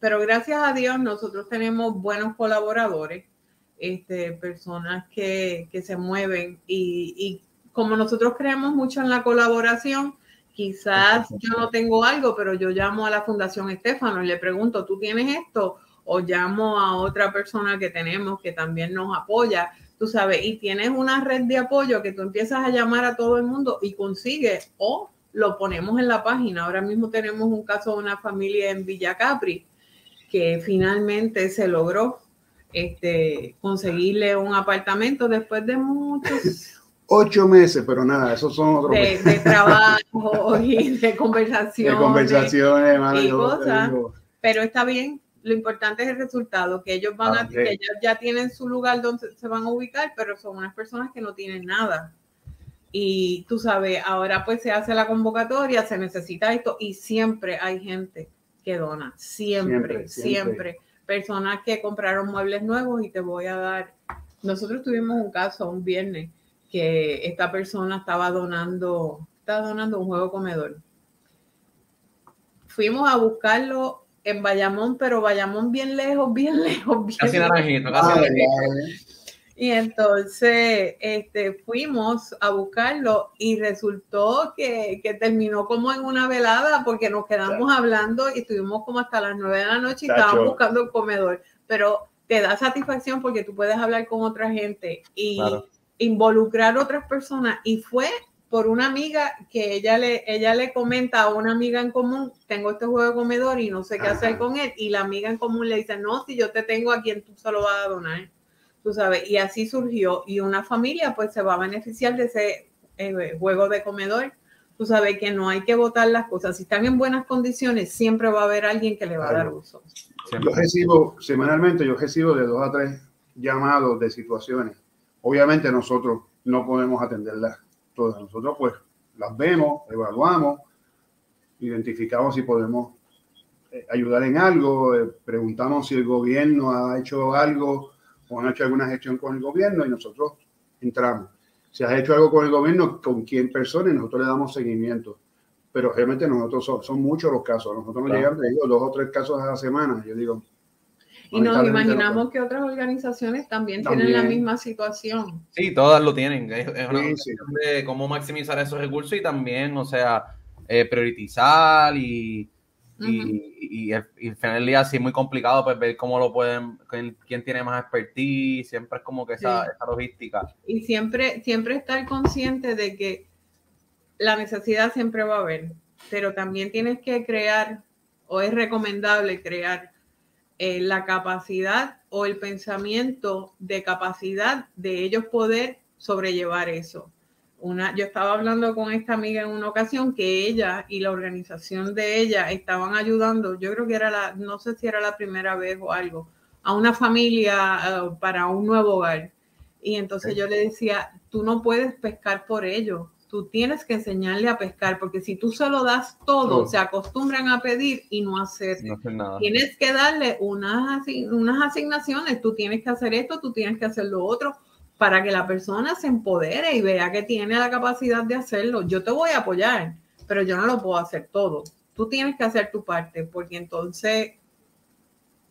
pero gracias a Dios nosotros tenemos buenos colaboradores, personas que se mueven, y como nosotros creemos mucho en la colaboración, quizás yo no tengo algo, pero yo llamo a la Fundación Estefano y le pregunto, ¿tú tienes esto? O llamo a otra persona que tenemos que también nos apoya, tú sabes, y tienes una red de apoyo que tú empiezas a llamar a todo el mundo y consigues, o lo ponemos en la página. Ahora mismo tenemos un caso de una familia en Villa Capri que finalmente se logró conseguirle un apartamento después de muchos... 8 meses, pero nada, esos son otros meses. De trabajo y de conversaciones. Y cosas, pero está bien. Lo importante es el resultado, que ellos van que ellos ya tienen su lugar donde se van a ubicar, pero son unas personas que no tienen nada. Y tú sabes, ahora pues se hace la convocatoria, se necesita esto, y siempre hay gente que dona, siempre. Personas que compraron muebles nuevos, y te voy a dar, nosotros tuvimos un caso un viernes que esta persona estaba donando un juego comedor. Fuimos a buscarlo en Bayamón, pero Bayamón bien lejos. Casi Naranjito, Y entonces fuimos a buscarlo, y resultó que terminó como en una velada, porque nos quedamos hablando y estuvimos como hasta las 9 de la noche y estábamos buscando el comedor. Pero te da satisfacción porque tú puedes hablar con otra gente y involucrar otras personas. Y fue por una amiga que ella le comenta a una amiga en común, tengo este juego de comedor y no sé qué hacer con él, y la amiga en común le dice, no, si yo te tengo a quien tú se lo vas a donar, tú sabes, y así surgió, y una familia pues se va a beneficiar de ese juego de comedor. Tú sabes que no hay que botar las cosas, si están en buenas condiciones siempre va a haber alguien que le va a dar uso. Yo recibo semanalmente de 2 a 3 llamados de situaciones, obviamente nosotros no podemos atenderlas Entonces nosotros pues las vemos, evaluamos, identificamos si podemos ayudar en algo, preguntamos si el gobierno ha hecho algo o han hecho alguna gestión con el gobierno y nosotros entramos. Si has hecho algo con el gobierno, ¿con quién persona? Y nosotros le damos seguimiento. Pero realmente nosotros son muchos los casos. Nosotros nos llegan, digo, 2 o 3 casos a la semana. Yo digo. Y nos imaginamos que otras organizaciones también tienen la misma situación. Sí, todas lo tienen. Es una cuestión de cómo maximizar esos recursos y también, o sea, priorizar y al final del día sí es muy complicado pues, ver cómo lo pueden, quién tiene más expertise, siempre es como que esa logística. Y siempre estar consciente de que la necesidad siempre va a haber, pero también tienes que crear, o es recomendable crear la capacidad o el pensamiento de capacidad de ellos poder sobrellevar eso. Yo estaba hablando con esta amiga en una ocasión que ella y la organización de ella estaban ayudando, yo creo que era no sé si era la primera vez o algo, a una familia para un nuevo hogar. Y entonces yo le decía, tú no puedes pescar por ello, tú tienes que enseñarle a pescar, porque si tú se lo das todo, se acostumbran a pedir y no hacer. No hacer nada. Tienes que darle unas asignaciones, tú tienes que hacer esto, tú tienes que hacer lo otro, para que la persona se empodere y vea que tiene la capacidad de hacerlo. Yo te voy a apoyar, pero yo no lo puedo hacer todo. Tú tienes que hacer tu parte, porque entonces,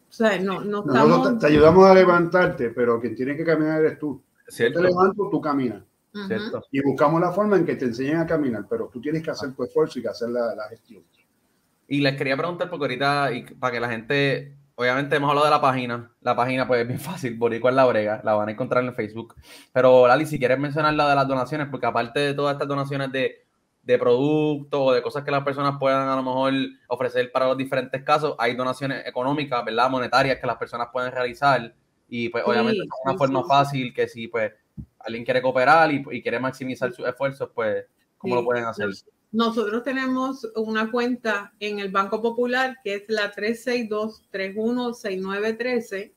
o sea, no estamos... Nosotros te ayudamos a levantarte, pero quien tiene que caminar eres tú. Yo te levanto, tú caminas. ¿Cierto? Y buscamos la forma en que te enseñen a caminar, pero tú tienes que hacer tu esfuerzo y que hacer la gestión. Y les quería preguntar, porque ahorita, para que la gente... Obviamente hemos hablado de la página. La página pues es bien fácil, Boricua en La Brega. La van a encontrar en Facebook. Pero Lali, si quieres mencionar la de las donaciones, porque aparte de todas estas donaciones de productos o de cosas que las personas puedan a lo mejor ofrecer para los diferentes casos, hay donaciones económicas, ¿verdad? Monetarias que las personas pueden realizar. Y pues obviamente es una forma fácil que si pues alguien quiere cooperar y quiere maximizar sus esfuerzos, pues ¿cómo lo pueden hacer? Nosotros tenemos una cuenta en el Banco Popular que es la 362-316913,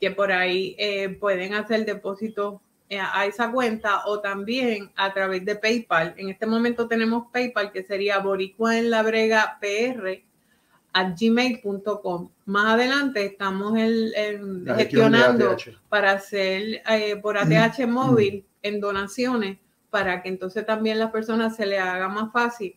que por ahí pueden hacer depósitos a esa cuenta o también a través de PayPal. En este momento tenemos PayPal, que sería boricuaenlabregapr@gmail.com. Más adelante estamos gestionando para hacer por ATH móvil en donaciones, para que entonces también las personas se les haga más fácil,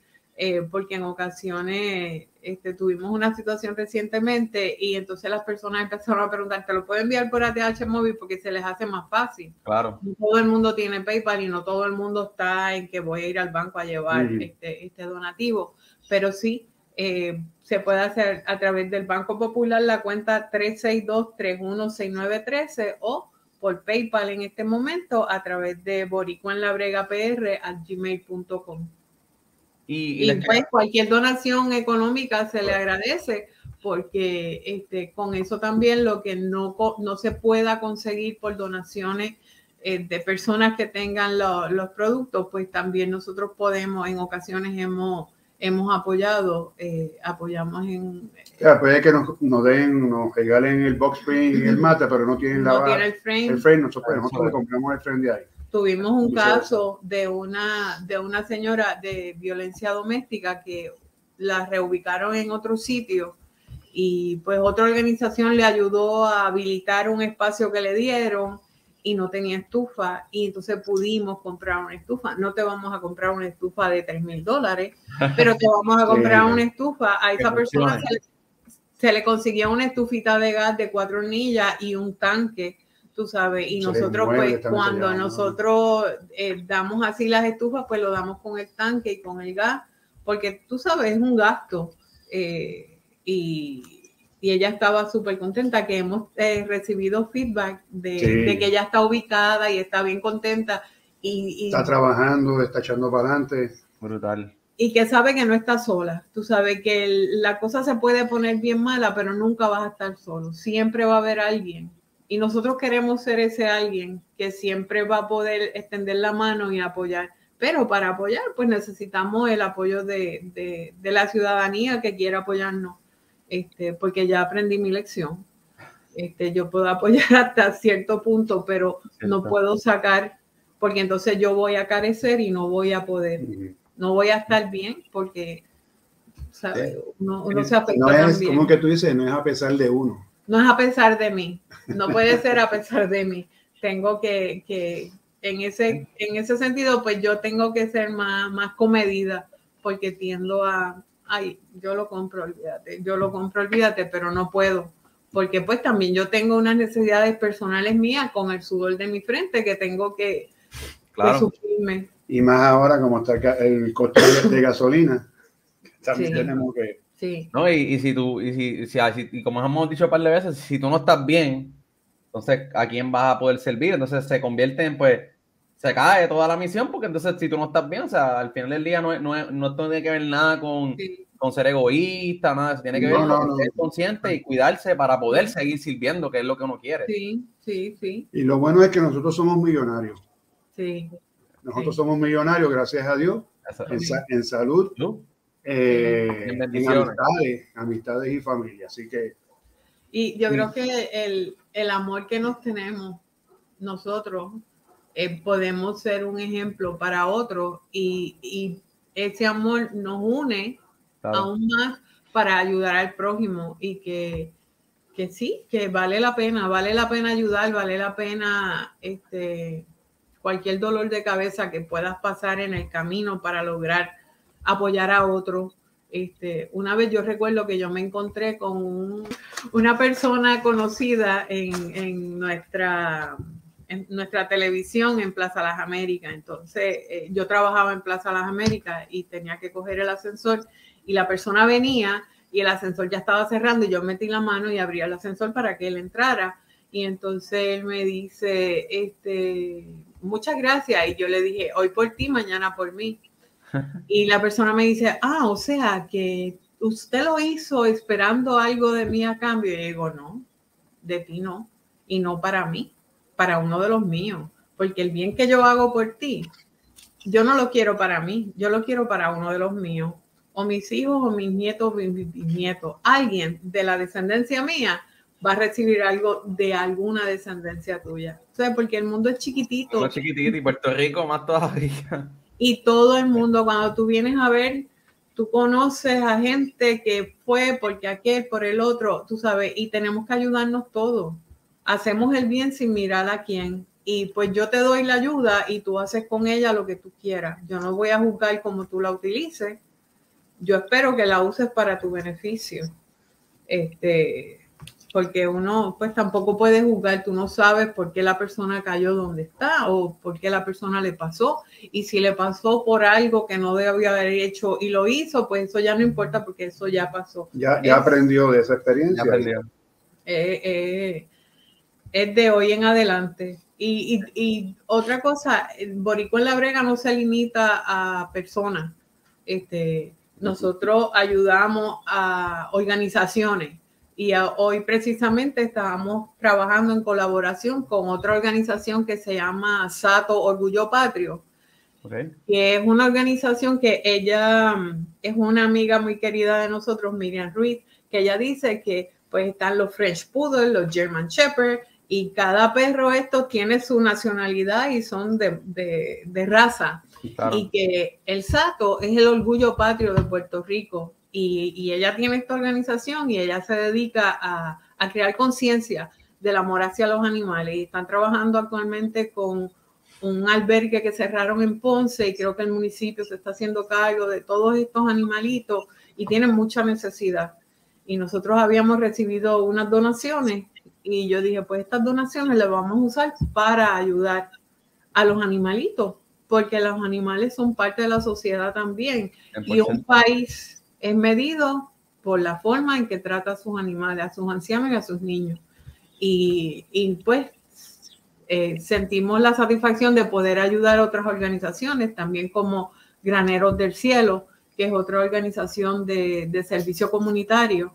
porque en ocasiones tuvimos una situación recientemente y entonces las personas empezaron a preguntar, ¿te lo puedo enviar por ATH móvil? Porque se les hace más fácil. Claro. No todo el mundo tiene PayPal y no todo el mundo está en que voy a ir al banco a llevar este donativo, pero sí se puede hacer a través del Banco Popular la cuenta 362-316913 o por PayPal en este momento a través de boricuaenlabregapr@gmail.com. Y pues, cualquier donación económica se le agradece, porque con eso también lo que no se pueda conseguir por donaciones de personas que tengan los productos, pues también nosotros podemos, en ocasiones hemos apoyado, apoyamos en... Claro, pues es que nos regalen el box frame y el mate, pero no tienen tiene el frame. El frame nosotros le compramos el frame de ahí. Tuvimos un caso de una señora de violencia doméstica que la reubicaron en otro sitio y pues otra organización le ayudó a habilitar un espacio que le dieron y no tenía estufa, y entonces pudimos comprar una estufa. No te vamos a comprar una estufa de $3,000, pero te vamos a comprar una estufa. A esa persona se le consiguió una estufita de gas de 4 hornillas y un tanque, tú sabes, y nosotros pues cuando nosotros damos así las estufas, pues lo damos con el tanque y con el gas, porque tú sabes, es un gasto, y ella estaba súper contenta, que hemos recibido feedback de que ella está ubicada y está bien contenta. Y está trabajando, está echando para adelante. Brutal. Y que sabe que no está sola. Tú sabes que la cosa se puede poner bien mala, pero nunca vas a estar solo. Siempre va a haber alguien. Y nosotros queremos ser ese alguien que siempre va a poder extender la mano y apoyar. Pero para apoyar, pues necesitamos el apoyo de la ciudadanía que quiera apoyarnos. Porque ya aprendí mi lección. Yo puedo apoyar hasta cierto punto, pero no puedo sacar, porque entonces yo voy a carecer y no voy a poder, no voy a estar bien, porque ¿sabes? Uno se afecta. No es también, como que tú dices, no es a pesar de uno. No es a pesar de mí, no puede ser a pesar de mí. Tengo que en ese sentido, pues yo tengo que ser más comedida, porque tiendo a, ay, yo lo compro, olvídate, pero no puedo. Porque pues también yo tengo unas necesidades personales mías con el sudor de mi frente que tengo que, claro, que suplirme. Y más ahora como está el costo de gasolina. También sí, tenemos que... Sí. No, y como hemos dicho un par de veces, si tú no estás bien, entonces ¿a quién vas a poder servir? Entonces se convierte en, pues, se cae toda la misión, porque entonces si tú no estás bien, o sea, al final del día no tiene que ver nada con, sí, con ser egoísta, nada, tiene que ver con ser consciente y cuidarse para poder seguir sirviendo, que es lo que uno quiere. Sí, sí, sí. Y lo bueno es que nosotros somos millonarios. Sí. Nosotros somos millonarios, gracias a Dios, en salud, en amistades y familia. Así que... Y yo creo que el amor que nos tenemos nosotros... podemos ser un ejemplo para otros y ese amor nos une, claro, aún más para ayudar al prójimo y que sí, que vale la pena ayudar, vale la pena cualquier dolor de cabeza que puedas pasar en el camino para lograr apoyar a otros. Una vez yo recuerdo que yo me encontré con una persona conocida en nuestra televisión en Plaza Las Américas. Entonces yo trabajaba en Plaza Las Américas y tenía que coger el ascensor y la persona venía y el ascensor ya estaba cerrando y yo metí la mano y abrí el ascensor para que él entrara y entonces él me dice muchas gracias, y yo le dije hoy por ti, mañana por mí, y la persona me dice o sea que usted lo hizo esperando algo de mí a cambio, y yo digo no, de ti no, y no para mí, para uno de los míos, porque el bien que yo hago por ti, yo no lo quiero para mí, yo lo quiero para uno de los míos, o mis hijos, o mis nietos, o mis nietos. Alguien de la descendencia mía va a recibir algo de alguna descendencia tuya. O sea, porque el mundo es chiquitito. El mundo es chiquitito y Puerto Rico más todavía. Y todo el mundo, cuando tú vienes a ver, tú conoces a gente que fue porque aquel, por el otro, tú sabes, y tenemos que ayudarnos todos. Hacemos el bien sin mirar a quién, y pues yo te doy la ayuda y tú haces con ella lo que tú quieras. Yo no voy a juzgar cómo tú la utilices, yo espero que la uses para tu beneficio, porque uno pues tampoco puede juzgar, tú no sabes por qué la persona cayó donde está o por qué la persona le pasó, y si le pasó por algo que no debía haber hecho y lo hizo, pues eso ya no importa porque eso ya pasó. Ya aprendió de esa experiencia. Es de hoy en adelante. Y otra cosa, el Boricua en La Brega no se limita a personas. Nosotros ayudamos a organizaciones y hoy precisamente estábamos trabajando en colaboración con otra organización que se llama Sato Orgullo Patrio, que es una organización que ella es una amiga muy querida de nosotros, Miriam Ruiz, que ella dice que pues están los French Poodle, los German Shepherd, y cada perro estos tiene su nacionalidad y son de raza. Claro. Y que el Sato es el orgullo patrio de Puerto Rico. Y ella tiene esta organización y ella se dedica a crear conciencia del amor hacia los animales. Y están trabajando actualmente con un albergue que cerraron en Ponce y creo que el municipio se está haciendo cargo de todos estos animalitos y tienen mucha necesidad. Y nosotros habíamos recibido unas donaciones y yo dije, pues estas donaciones las vamos a usar para ayudar a los animalitos, porque los animales son parte de la sociedad también. 100%. Y un país es medido por la forma en que trata a sus animales, a sus ancianos y a sus niños. Y pues sentimos la satisfacción de poder ayudar a otras organizaciones, también como Graneros del Cielo, que es otra organización de servicio comunitario,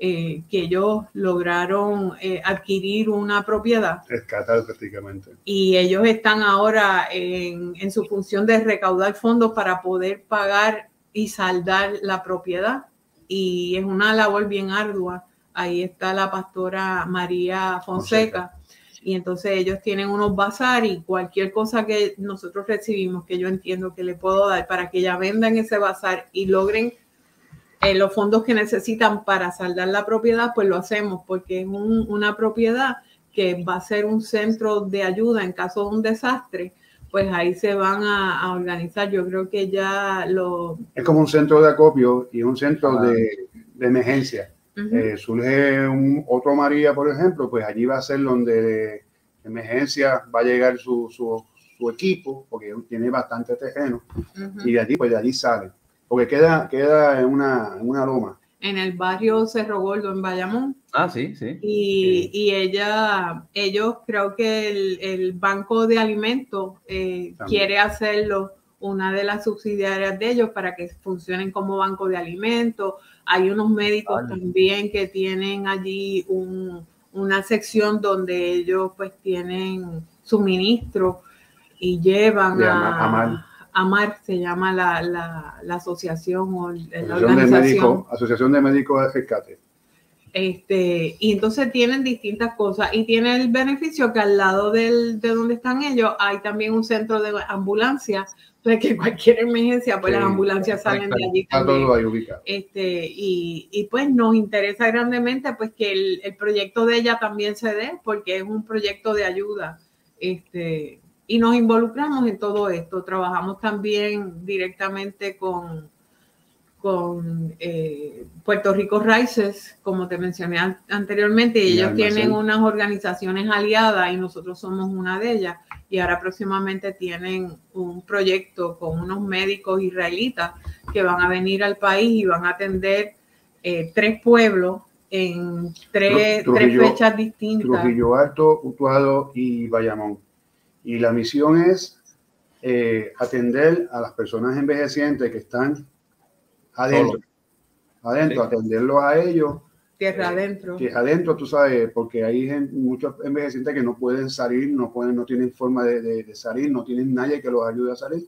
que ellos lograron adquirir una propiedad. Rescatar prácticamente. Y ellos están ahora en su función de recaudar fondos para poder pagar y saldar la propiedad. Y es una labor bien ardua. Ahí está la pastora María Fonseca. y entonces ellos tienen unos bazar y cualquier cosa que nosotros recibimos, que yo entiendo que le puedo dar para que ella venda en ese bazar y logren los fondos que necesitan para saldar la propiedad, pues lo hacemos, porque es una propiedad que va a ser un centro de ayuda en caso de un desastre. Pues ahí se van a organizar. Yo creo que ya lo... Es como un centro de acopio y un centro de emergencia. Uh-huh. Surge otro María, por ejemplo, pues allí va a ser donde de emergencia va a llegar su equipo, porque tiene bastante terreno, uh-huh, y de allí sale, porque queda en una loma. En el barrio Cerro Gordo, en Bayamón. Ah, sí, sí. Y ellos creo que el Banco de Alimentos quiere hacerlo una de las subsidiarias de ellos para que funcionen como Banco de Alimentos. Hay unos médicos también que tienen allí una sección donde ellos pues tienen suministro y llevan AMAR se llama la asociación o la organización. Asociación de Médicos de Rescate. Y entonces tienen distintas cosas y tienen el beneficio que al lado de donde están ellos hay también un centro de ambulancias, pues que cualquier emergencia, pues sí, las ambulancias salen de allí también. Todo ahí ubicado. Y pues nos interesa grandemente pues que el proyecto de ella también se dé, porque es un proyecto de ayuda. Y nos involucramos en todo esto. Trabajamos también directamente con Puerto Rico Rises, como te mencioné anteriormente. Ellos tienen unas organizaciones aliadas y nosotros somos una de ellas. Y ahora próximamente tienen un proyecto con unos médicos israelitas que van a venir al país y van a atender 3 pueblos en 3 fechas distintas. Trujillo Alto, Utuado y Bayamón. Y la misión es atender a las personas envejecientes que están adentro, sí, atenderlos a ellos. Tierra adentro. Tierra adentro, tú sabes, porque hay muchos envejecientes que no pueden salir, no tienen forma de salir, no tienen nadie que los ayude a salir.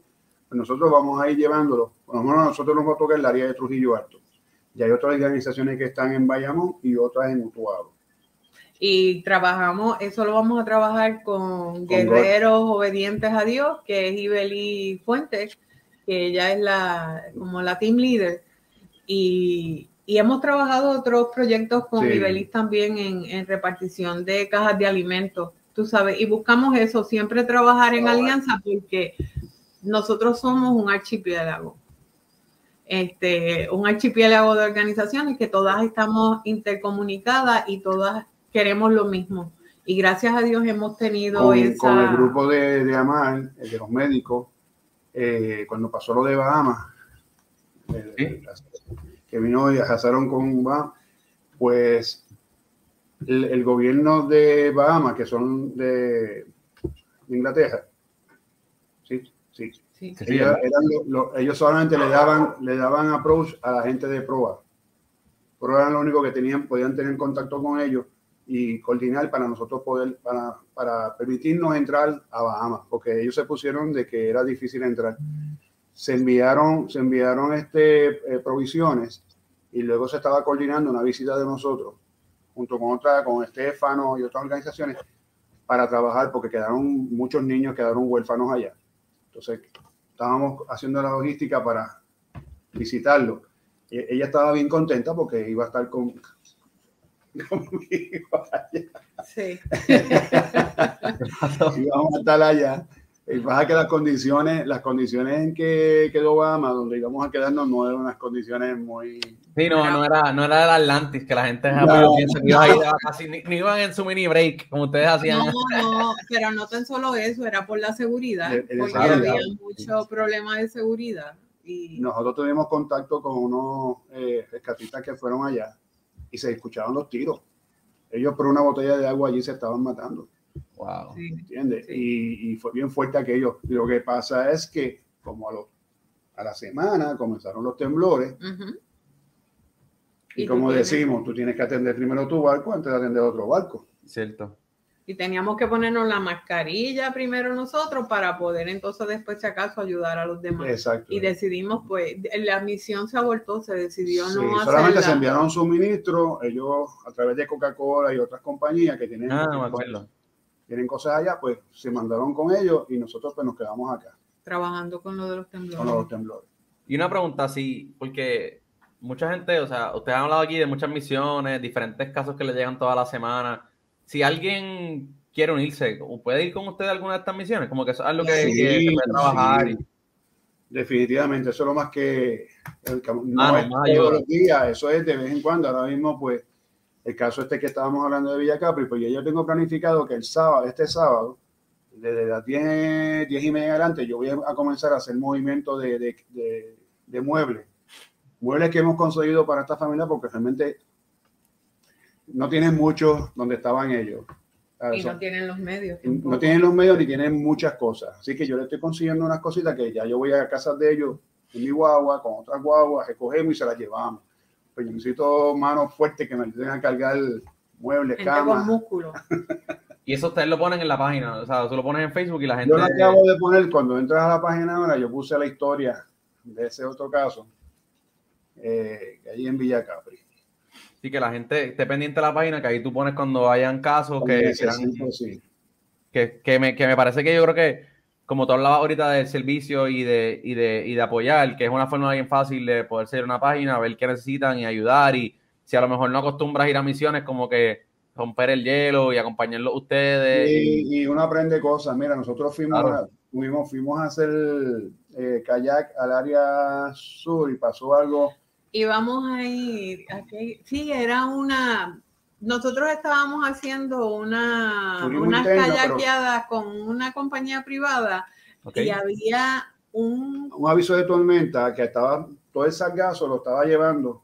Pues nosotros vamos a ir llevándolos. Por lo menos a nosotros nos va a tocar el área de Trujillo Alto. Y hay otras organizaciones que están en Bayamón y otras en Utuado. Y trabajamos, eso lo vamos a trabajar con Guerreros Obedientes a Dios, que es Ibeli Fuentes, que ella es como la team leader. Y hemos trabajado otros proyectos con Ibeli también en repartición de cajas de alimentos, tú sabes. Y buscamos eso, siempre trabajar en alianza, porque nosotros somos un archipiélago. Un archipiélago de organizaciones que todas estamos intercomunicadas y todas queremos lo mismo, y gracias a Dios hemos tenido con el grupo de AMAR, el de los médicos, cuando pasó lo de Bahamas, que vino y arrasaron con Bahamas, pues el gobierno de Bahamas, que son de Inglaterra, sí. Ellos solamente le daban approach a la gente de Proa. Proa era lo único que podían tener contacto con ellos y coordinar para nosotros poder, para permitirnos entrar a Bahamas, porque ellos se pusieron de que era difícil entrar. Se enviaron provisiones y luego se estaba coordinando una visita de nosotros, junto con Estefano y otras organizaciones, para trabajar, porque muchos niños quedaron huérfanos allá. Entonces, estábamos haciendo la logística para visitarlo. Ella estaba bien contenta porque iba a estar conmigo allá. Sí. Y vamos a estar allá. Pasa que las condiciones en que quedó Bahamas, donde íbamos a quedarnos, no eran unas condiciones muy... Sí, no era el Atlantis, que la gente piensa que iba a ir casi ni iban en su mini break, como ustedes hacían. No, pero no tan solo eso, era por la seguridad, porque había muchos problemas de seguridad. Y... Nosotros tuvimos contacto con unos rescatistas que fueron allá y se escuchaban los tiros. Ellos por una botella de agua allí se estaban matando. Wow. Sí, ¿entiendes? Sí. Y fue bien fuerte aquello. Lo que pasa es que como a la semana comenzaron los temblores. Uh-huh. Y como decimos, tú tienes que atender primero tu barco antes de atender otro barco. Cierto. Y teníamos que ponernos la mascarilla primero nosotros para poder entonces después, si acaso, ayudar a los demás. Exacto. Y decidimos, pues, la misión se abortó, se decidió no hacerla. Solamente se enviaron suministros, ellos a través de Coca-Cola y otras compañías que tienen... tienen cosas allá, pues se mandaron con ellos y nosotros pues nos quedamos acá. Trabajando con lo de los temblores. Con lo de los temblores. Y una pregunta así, porque mucha gente, o sea, ustedes han hablado aquí de muchas misiones, diferentes casos que le llegan toda la semana. Si alguien quiere unirse, ¿o puede ir con usted a alguna de estas misiones? Como que eso es algo que, sí, que puede trabajar. Sí. Definitivamente, eso es lo más que... no es todos los días, eso es de vez en cuando. Ahora mismo, pues, el caso este que estábamos hablando de Villa Capri, pues yo tengo planificado que el sábado, este sábado, desde las 10:30 adelante, yo voy a comenzar a hacer movimiento de muebles. Muebles que hemos conseguido para esta familia porque realmente no tienen muchos donde estaban ellos. Y no tienen los medios. No tienen los medios ni tienen muchas cosas. Así que yo le estoy consiguiendo unas cositas que ya yo voy a casa de ellos en mi guagua, con otras guaguas, recogemos y se las llevamos. Pues yo necesito manos fuertes que me ayuden a cargar muebles, camas. Músculo. Y eso ustedes lo ponen en la página, o sea, tú lo pones en Facebook y la gente... Yo lo acabo de poner, cuando entras a la página ahora, yo puse la historia de ese otro caso, ahí en Villa Capri. Así que la gente esté pendiente de la página, que ahí tú pones cuando hayan casos que me parece que yo creo que, como tú hablabas ahorita del servicio y de apoyar, que es una forma bien fácil de poder seguir una página, ver qué necesitan y ayudar, y si a lo mejor no acostumbras a ir a misiones, como que romper el hielo y acompañarlos ustedes. Y uno aprende cosas. Mira, nosotros fuimos a hacer kayak al área sur y pasó algo. Y vamos a ir, aquí, sí, era una, nosotros estábamos haciendo unas kayakeadas con una compañía privada, okay. Y había un aviso de tormenta que estaba, todo el sargazo lo estaba llevando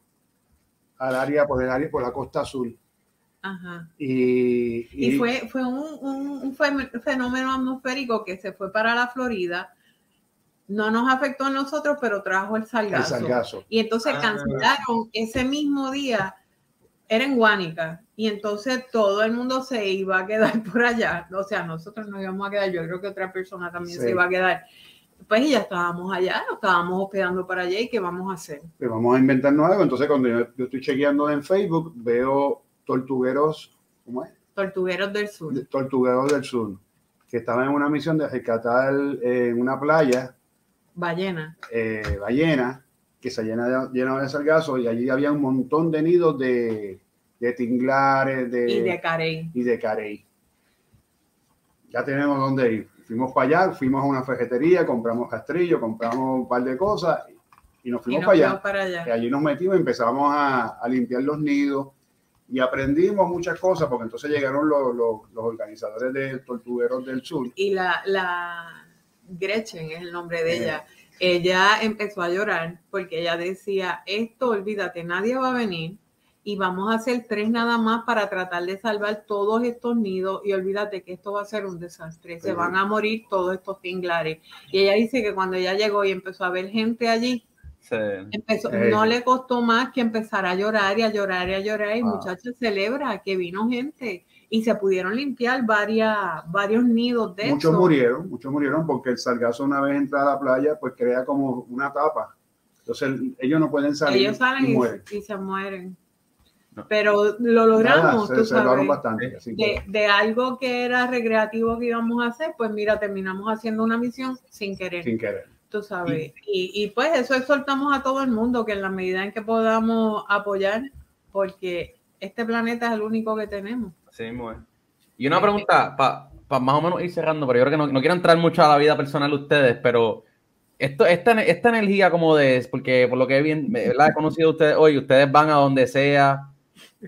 al área, por la costa azul. Ajá. Y fue un fenómeno atmosférico que se fue para la Florida. No nos afectó a nosotros, pero trajo el sargazo. Y entonces cancelaron ese mismo día. Era en Guánica. Y entonces todo el mundo se iba a quedar por allá. O sea, nosotros nos íbamos a quedar. Yo creo que otra persona también se iba a quedar. Pues ya estábamos allá, nos estábamos hospedando para allá. ¿Y qué vamos a hacer? Pues vamos a inventarnos algo. Entonces, cuando yo estoy chequeando en Facebook, veo Tortugueros, ¿cómo es? Tortugueros del Sur. Tortugueros del Sur, que estaba en una misión de rescatar en una playa. Ballena, que se llenaba de sargazo, y allí había un montón de nidos de tinglares. Y de carey. Ya tenemos dónde ir. Fuimos para allá, fuimos a una ferretería, compramos castrillo, compramos un par de cosas y nos fuimos para allá. Y allí nos metimos y empezamos a limpiar los nidos. Y aprendimos muchas cosas, porque entonces llegaron los organizadores de Tortugueros del Sur. Y la Gretchen es el nombre de ella. Ella empezó a llorar porque ella decía, esto olvídate, nadie va a venir y vamos a hacer 3 nada más para tratar de salvar todos estos nidos y olvídate que esto va a ser un desastre, se van a morir todos estos tinglares. Y ella dice que cuando ella llegó y empezó a ver gente allí, no le costó más que empezar a llorar y a llorar y a llorar y muchachos, celebra que vino gente y se pudieron limpiar varios nidos de muchos eso. Muchos murieron porque el sargazo una vez entra a la playa pues crea como una tapa, entonces ellos no pueden salir, ellos salen y se mueren. Pero lo logramos, tú sabes, bastante, de algo que era recreativo que íbamos a hacer, pues mira, terminamos haciendo una misión sin querer. Tú sabes, y pues eso exhortamos a todo el mundo que en la medida en que podamos apoyar, porque este planeta es el único que tenemos. Sí, muy bien. Y una pregunta, para más o menos ir cerrando, pero yo creo que no quiero entrar mucho a la vida personal de ustedes, pero esta energía como porque por lo que he conocido a ustedes hoy, ustedes van a donde sea,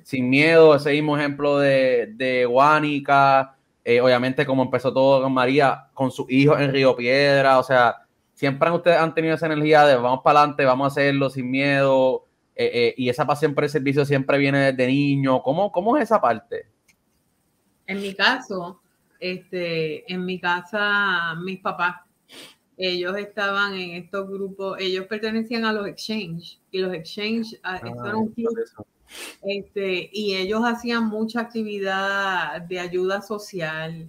sin miedo, ese mismo ejemplo de Guánica, obviamente como empezó todo con María, con sus hijos en Río Piedra, o sea... Siempre ustedes han tenido esa energía de vamos para adelante, vamos a hacerlo sin miedo, y esa pasión por el servicio siempre viene desde niño. ¿Cómo es esa parte? En mi caso, en mi casa, mis papás, ellos estaban en estos grupos, ellos pertenecían a los exchange, y los exchange, esto era un club, y ellos hacían mucha actividad de ayuda social.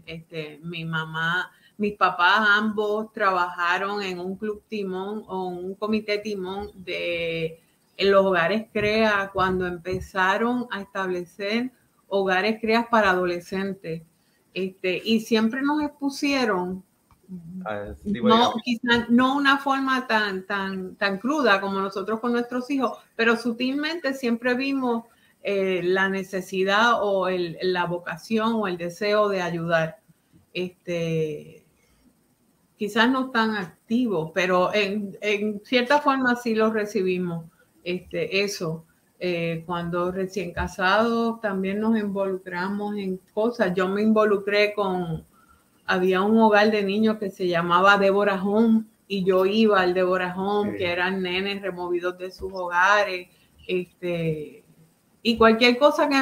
Mis papás ambos trabajaron en un club timón o un comité timón en los hogares CREA cuando empezaron a establecer hogares CREA para adolescentes. y siempre nos expusieron, no, quizás no una forma tan cruda como nosotros con nuestros hijos, pero sutilmente siempre vimos la necesidad o la vocación o el deseo de ayudar. Quizás no tan activos, pero en cierta forma sí los recibimos. Eso. Cuando recién casados también nos involucramos en cosas. Yo me involucré con... Había un hogar de niños que se llamaba Deborah Home y yo iba al Deborah Home, sí, que eran nenes removidos de sus hogares. Y cualquier cosa que...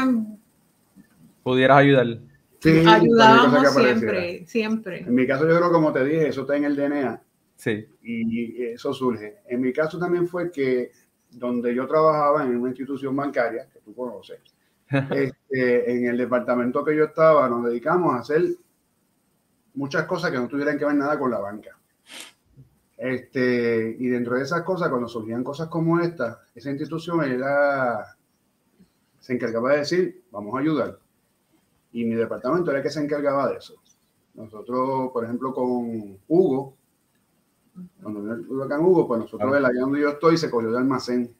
pudieras ayudar. Sí, ayudábamos siempre, siempre. En mi caso yo creo, como te dije, eso está en el DNA. Sí. Y eso surge. En mi caso también fue que... donde yo trabajaba en una institución bancaria, que tú conoces, en el departamento que yo estaba, nos dedicamos a hacer muchas cosas que no tuvieran que ver nada con la banca. Y dentro de esas cosas, cuando surgían cosas como esta, esa institución se encargaba de decir, vamos a ayudar. Y mi departamento era el que se encargaba de eso. Nosotros, por ejemplo, con Hugo, cuando vino el huracán Hugo, pues nosotros, el área donde yo estoy se cogió de almacén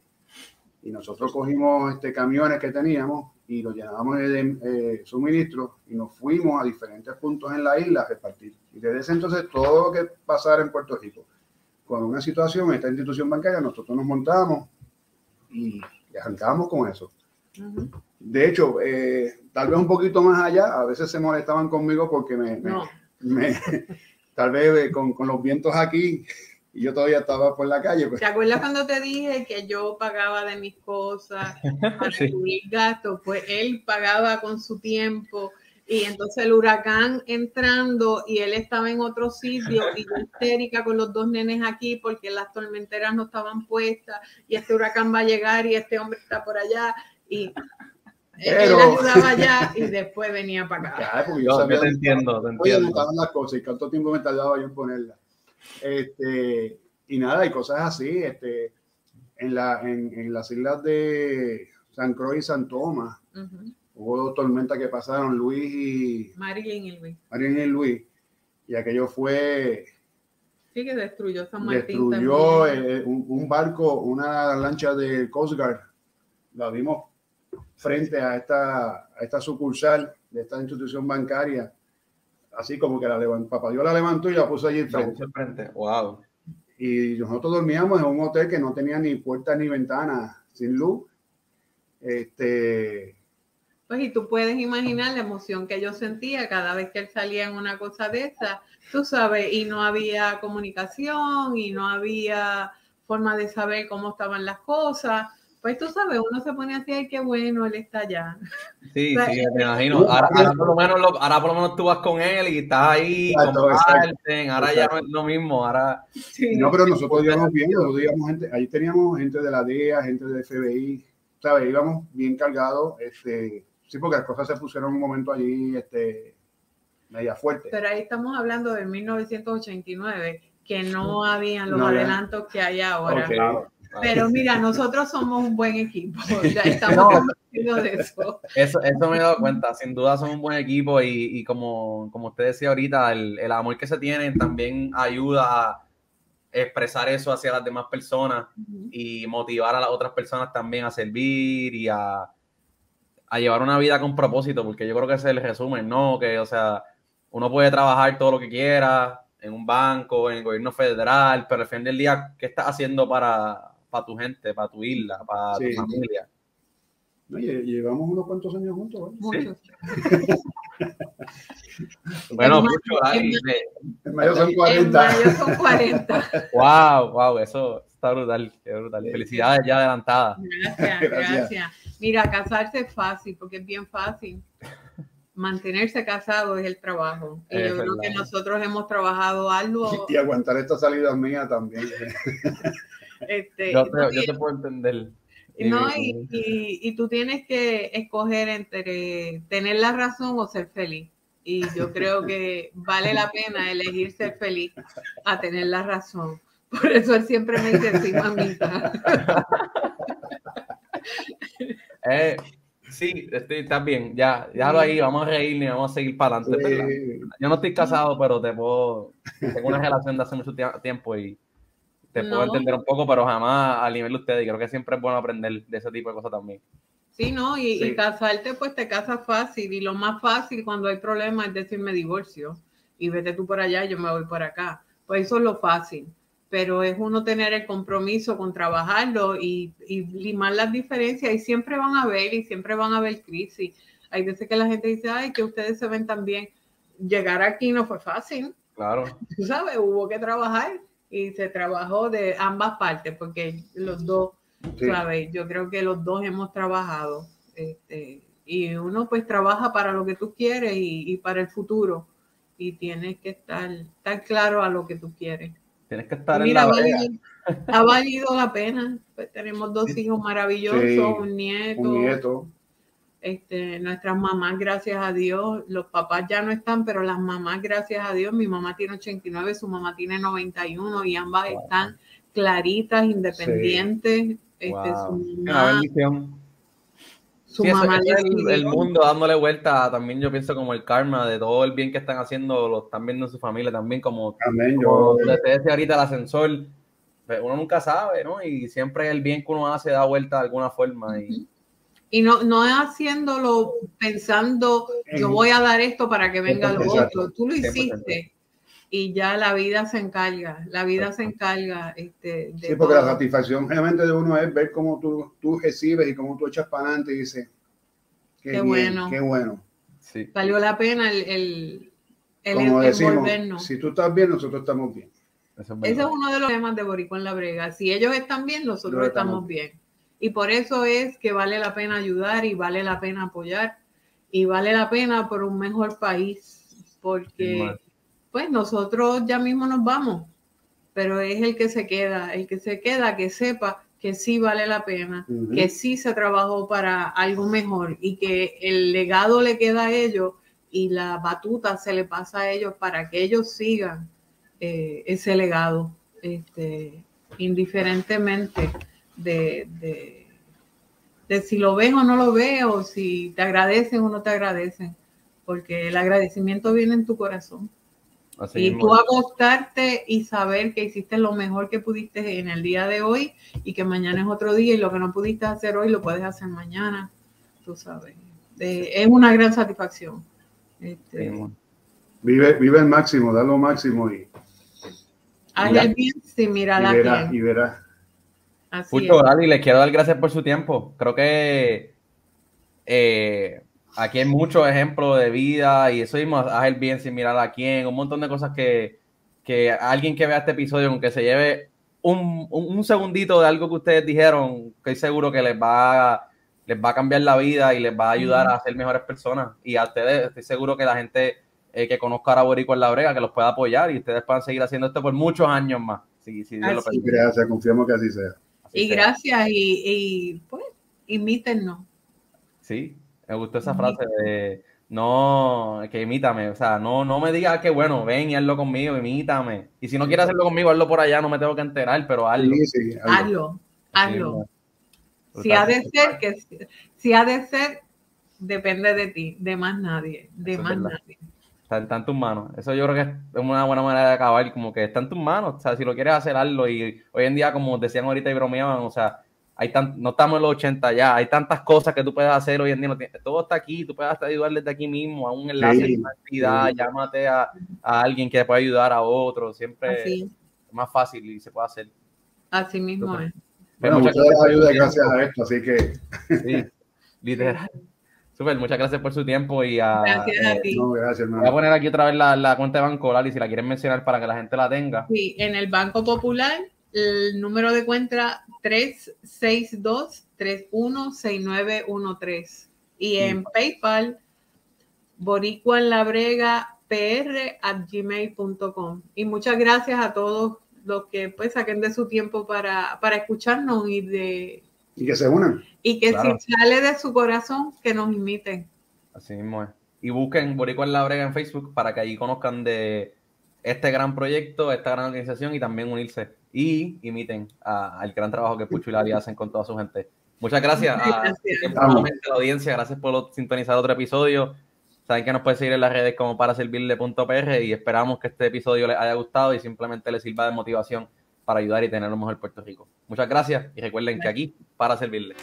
y nosotros cogimos camiones que teníamos y los llenábamos de suministros y nos fuimos a diferentes puntos en la isla a repartir. Y desde ese entonces todo lo que pasara en Puerto Rico con una situación, esta institución bancaria, nosotros nos montábamos y arrancábamos con eso. De hecho, tal vez un poquito más allá, a veces se molestaban conmigo porque tal vez con los vientos aquí, y yo todavía estaba por la calle. Pues. ¿Te acuerdas cuando te dije que yo pagaba de mis cosas para cubrir gastos? Pues él pagaba con su tiempo, y entonces el huracán entrando, y él estaba en otro sitio, y yo histérica con los dos nenes aquí, porque las tormenteras no estaban puestas, y este huracán va a llegar, y este hombre está por allá, y... Pero... él ayudaba allá y después venía para acá. Claro, porque yo te entiendo, te entiendo. Estaban las cosas y cuánto tiempo me tardaba yo en ponerlas. Y nada, hay cosas así. En las islas de San Croix y San Tomás, hubo dos tormentas que pasaron, Marilyn y Luis. Y aquello fue... sí, que destruyó San Martín. Destruyó un barco, una lancha de Coast Guard. La vimos frente a esta sucursal de esta institución bancaria, así como que la levantó, papá Dios la levantó y la puso allí frente. Wow. Y nosotros dormíamos en un hotel que no tenía ni puertas ni ventanas, sin luz. Pues y tú puedes imaginar la emoción que yo sentía cada vez que él salía en una cosa de esa, tú sabes, y no había comunicación y no había forma de saber cómo estaban las cosas. Pues tú sabes, uno se pone así, ay, qué bueno, él está allá. Sí, o sea, sí, me imagino. Ahora por lo menos tú vas con él y estás ahí, comparten. Ahora ya no es lo mismo. Ahora... sí, no, pero nosotros íbamos bien. Ahí teníamos gente de la DEA, gente del FBI, ¿sabes? Íbamos bien cargados. Sí, porque las cosas se pusieron un momento allí, media fuerte. Pero ahí estamos hablando de 1989, que no habían los adelantos que hay ahora. Okay. Pero mira, nosotros somos un buen equipo, ya estamos convencidos de eso. Eso me he dado cuenta, sin duda son un buen equipo y como usted decía ahorita, el amor que se tienen también ayuda a expresar eso hacia las demás personas y motivar a las otras personas también a servir y a llevar una vida con propósito, porque yo creo que ese es el resumen, ¿no? Que, o sea, uno puede trabajar todo lo que quiera en un banco, en el gobierno federal, pero al fin del día, ¿qué estás haciendo para tu gente, para tu isla, para tu familia? No, llevamos unos cuantos años juntos, ¿eh? Sí. Bueno, Pucho, en mayo son 40. En mayo son 40. Wow, eso está brutal, qué brutal. Felicidades ya adelantadas. Gracias. Mira, casarse es fácil, porque es bien fácil. Mantenerse casado es el trabajo. Y yo creo que nosotros hemos trabajado algo. Y aguantar esta salida mía también. Yo te puedo entender. No, y tú tienes que escoger entre tener la razón o ser feliz. Y yo creo que vale la pena elegir ser feliz a tener la razón. Por eso él siempre me dice, sí, mamita. Sí, está bien, ya lo ahí, vamos a reírnos y vamos a seguir para adelante. Yo no estoy casado, pero te puedo, tengo una relación de hace mucho tiempo y te puedo entender un poco, pero jamás al nivel de ustedes, y creo que siempre es bueno aprender de ese tipo de cosas también. Sí, ¿no? Y casarte, pues te casas fácil, y lo más fácil cuando hay problemas es decir, me divorcio, y vete tú por allá y yo me voy por acá. Pues eso es lo fácil, pero es uno tener el compromiso con trabajarlo y limar las diferencias, y siempre van a haber, crisis. Hay veces que la gente dice, ay, que ustedes se ven tan bien. Llegar aquí no fue fácil. Claro. Tú sabes, hubo que trabajar, y se trabajó de ambas partes, porque los dos, ¿sabes? Yo creo que los dos hemos trabajado. Y uno pues trabaja para lo que tú quieres y para el futuro, y tienes que estar claro a lo que tú quieres. Tienes que estar en la brega. Ha valido la pena. Pues tenemos dos hijos maravillosos, un nieto. Nuestras mamás, gracias a Dios. Los papás ya no están, pero las mamás, gracias a Dios. Mi mamá tiene 89, su mamá tiene 91, y ambas están claritas, independientes. Su mamá, una bendición. El mundo dándole vuelta también, yo pienso, como el karma de todo el bien que están haciendo, lo están viendo en su familia también, como ustedes ahorita el ascensor, uno nunca sabe, ¿no? Y siempre el bien que uno hace da vuelta de alguna forma. Y no es haciéndolo pensando, yo voy a dar esto para que venga lo otro. Tú lo hiciste y ya la vida se encarga, de porque todo. La satisfacción realmente de uno es ver cómo tú recibes y cómo tú echas para adelante y dices, qué bueno. Sí. Valió la pena el como decimos, si tú estás bien, nosotros estamos bien. Ese es uno de los temas de Boricua en La Brega. Si ellos están bien, nosotros estamos bien. Y por eso es que vale la pena ayudar y vale la pena apoyar y vale la pena por un mejor país, porque... Pues nosotros ya mismo nos vamos, pero es el que se queda, que sepa que sí vale la pena, que sí se trabajó para algo mejor y que el legado le queda a ellos y la batuta se le pasa a ellos para que ellos sigan ese legado, indiferentemente de si lo ves o no lo ves, o si te agradecen o no te agradecen, porque el agradecimiento viene en tu corazón. Así y tú acostarte y saber que hiciste lo mejor que pudiste en el día de hoy y que mañana es otro día y lo que no pudiste hacer hoy lo puedes hacer mañana, tú sabes. Es una gran satisfacción. Vive el máximo, da lo máximo y haz el bien sin mirar a quién. Y verás. Pucho, Lali, les quiero dar gracias por su tiempo. Creo que aquí hay muchos ejemplos de vida y eso mismo, haz el bien sin mirar a quién, un montón de cosas que alguien que vea este episodio, aunque se lleve un segundito de algo que ustedes dijeron, que estoy seguro que les va a cambiar la vida y les va a ayudar a ser mejores personas. Y a ustedes, estoy seguro que la gente que conozca a Boricua en La Brega, que los pueda apoyar y ustedes puedan seguir haciendo esto por muchos años más. Si Dios lo permite. Gracias, confiamos que así sea. Gracias y pues, imítennos. Sí. Me gustó esa frase de no, que imítame, o sea, no me digas que bueno, ven y hazlo conmigo, imítame. Y si no quieres hacerlo conmigo, hazlo por allá, no me tengo que enterar, pero hazlo. Sí, hazlo. Si ha de ser, depende de ti, de más nadie, Está, en tus manos. Eso yo creo que es una buena manera de acabar, como que está en tus manos, o sea, si lo quieres hacer, hazlo. Y hoy en día, como decían ahorita y bromeaban, o sea, no estamos en los 80 ya, hay tantas cosas que tú puedes hacer hoy en día, todo está aquí, tú puedes hasta ayudar desde aquí mismo, a un enlace, a una actividad, llámate a alguien que te pueda ayudar a otro, siempre así. Es más fácil y se puede hacer. Así mismo es. Bueno, muchas ayuda gracias a esto, así que... Sí, literal. Súper, muchas gracias por su tiempo y gracias a ti. No, gracias, hermano. Voy a poner aquí otra vez la cuenta de Banco, Lali, si la quieren mencionar para que la gente la tenga. Sí, en el Banco Popular... El número de cuenta 362-316913. Y en PayPal, boricuenlabregapr@gmail.com. Y muchas gracias a todos los que pues saquen de su tiempo para escucharnos y que se unan. Y que si sale de su corazón, que nos imiten. Así mismo es. Y busquen Boricua en La Brega en Facebook para que allí conozcan de este gran proyecto, esta gran organización y también unirse. Y imiten al gran trabajo que Pucho y Lali hacen con toda su gente. Muchas gracias, a la audiencia. Gracias por sintonizar otro episodio. Saben que nos pueden seguir en las redes como paraservirle.pr y esperamos que este episodio les haya gustado y simplemente les sirva de motivación para ayudar y tener un mejor Puerto Rico. Muchas gracias y recuerden que aquí, para servirle.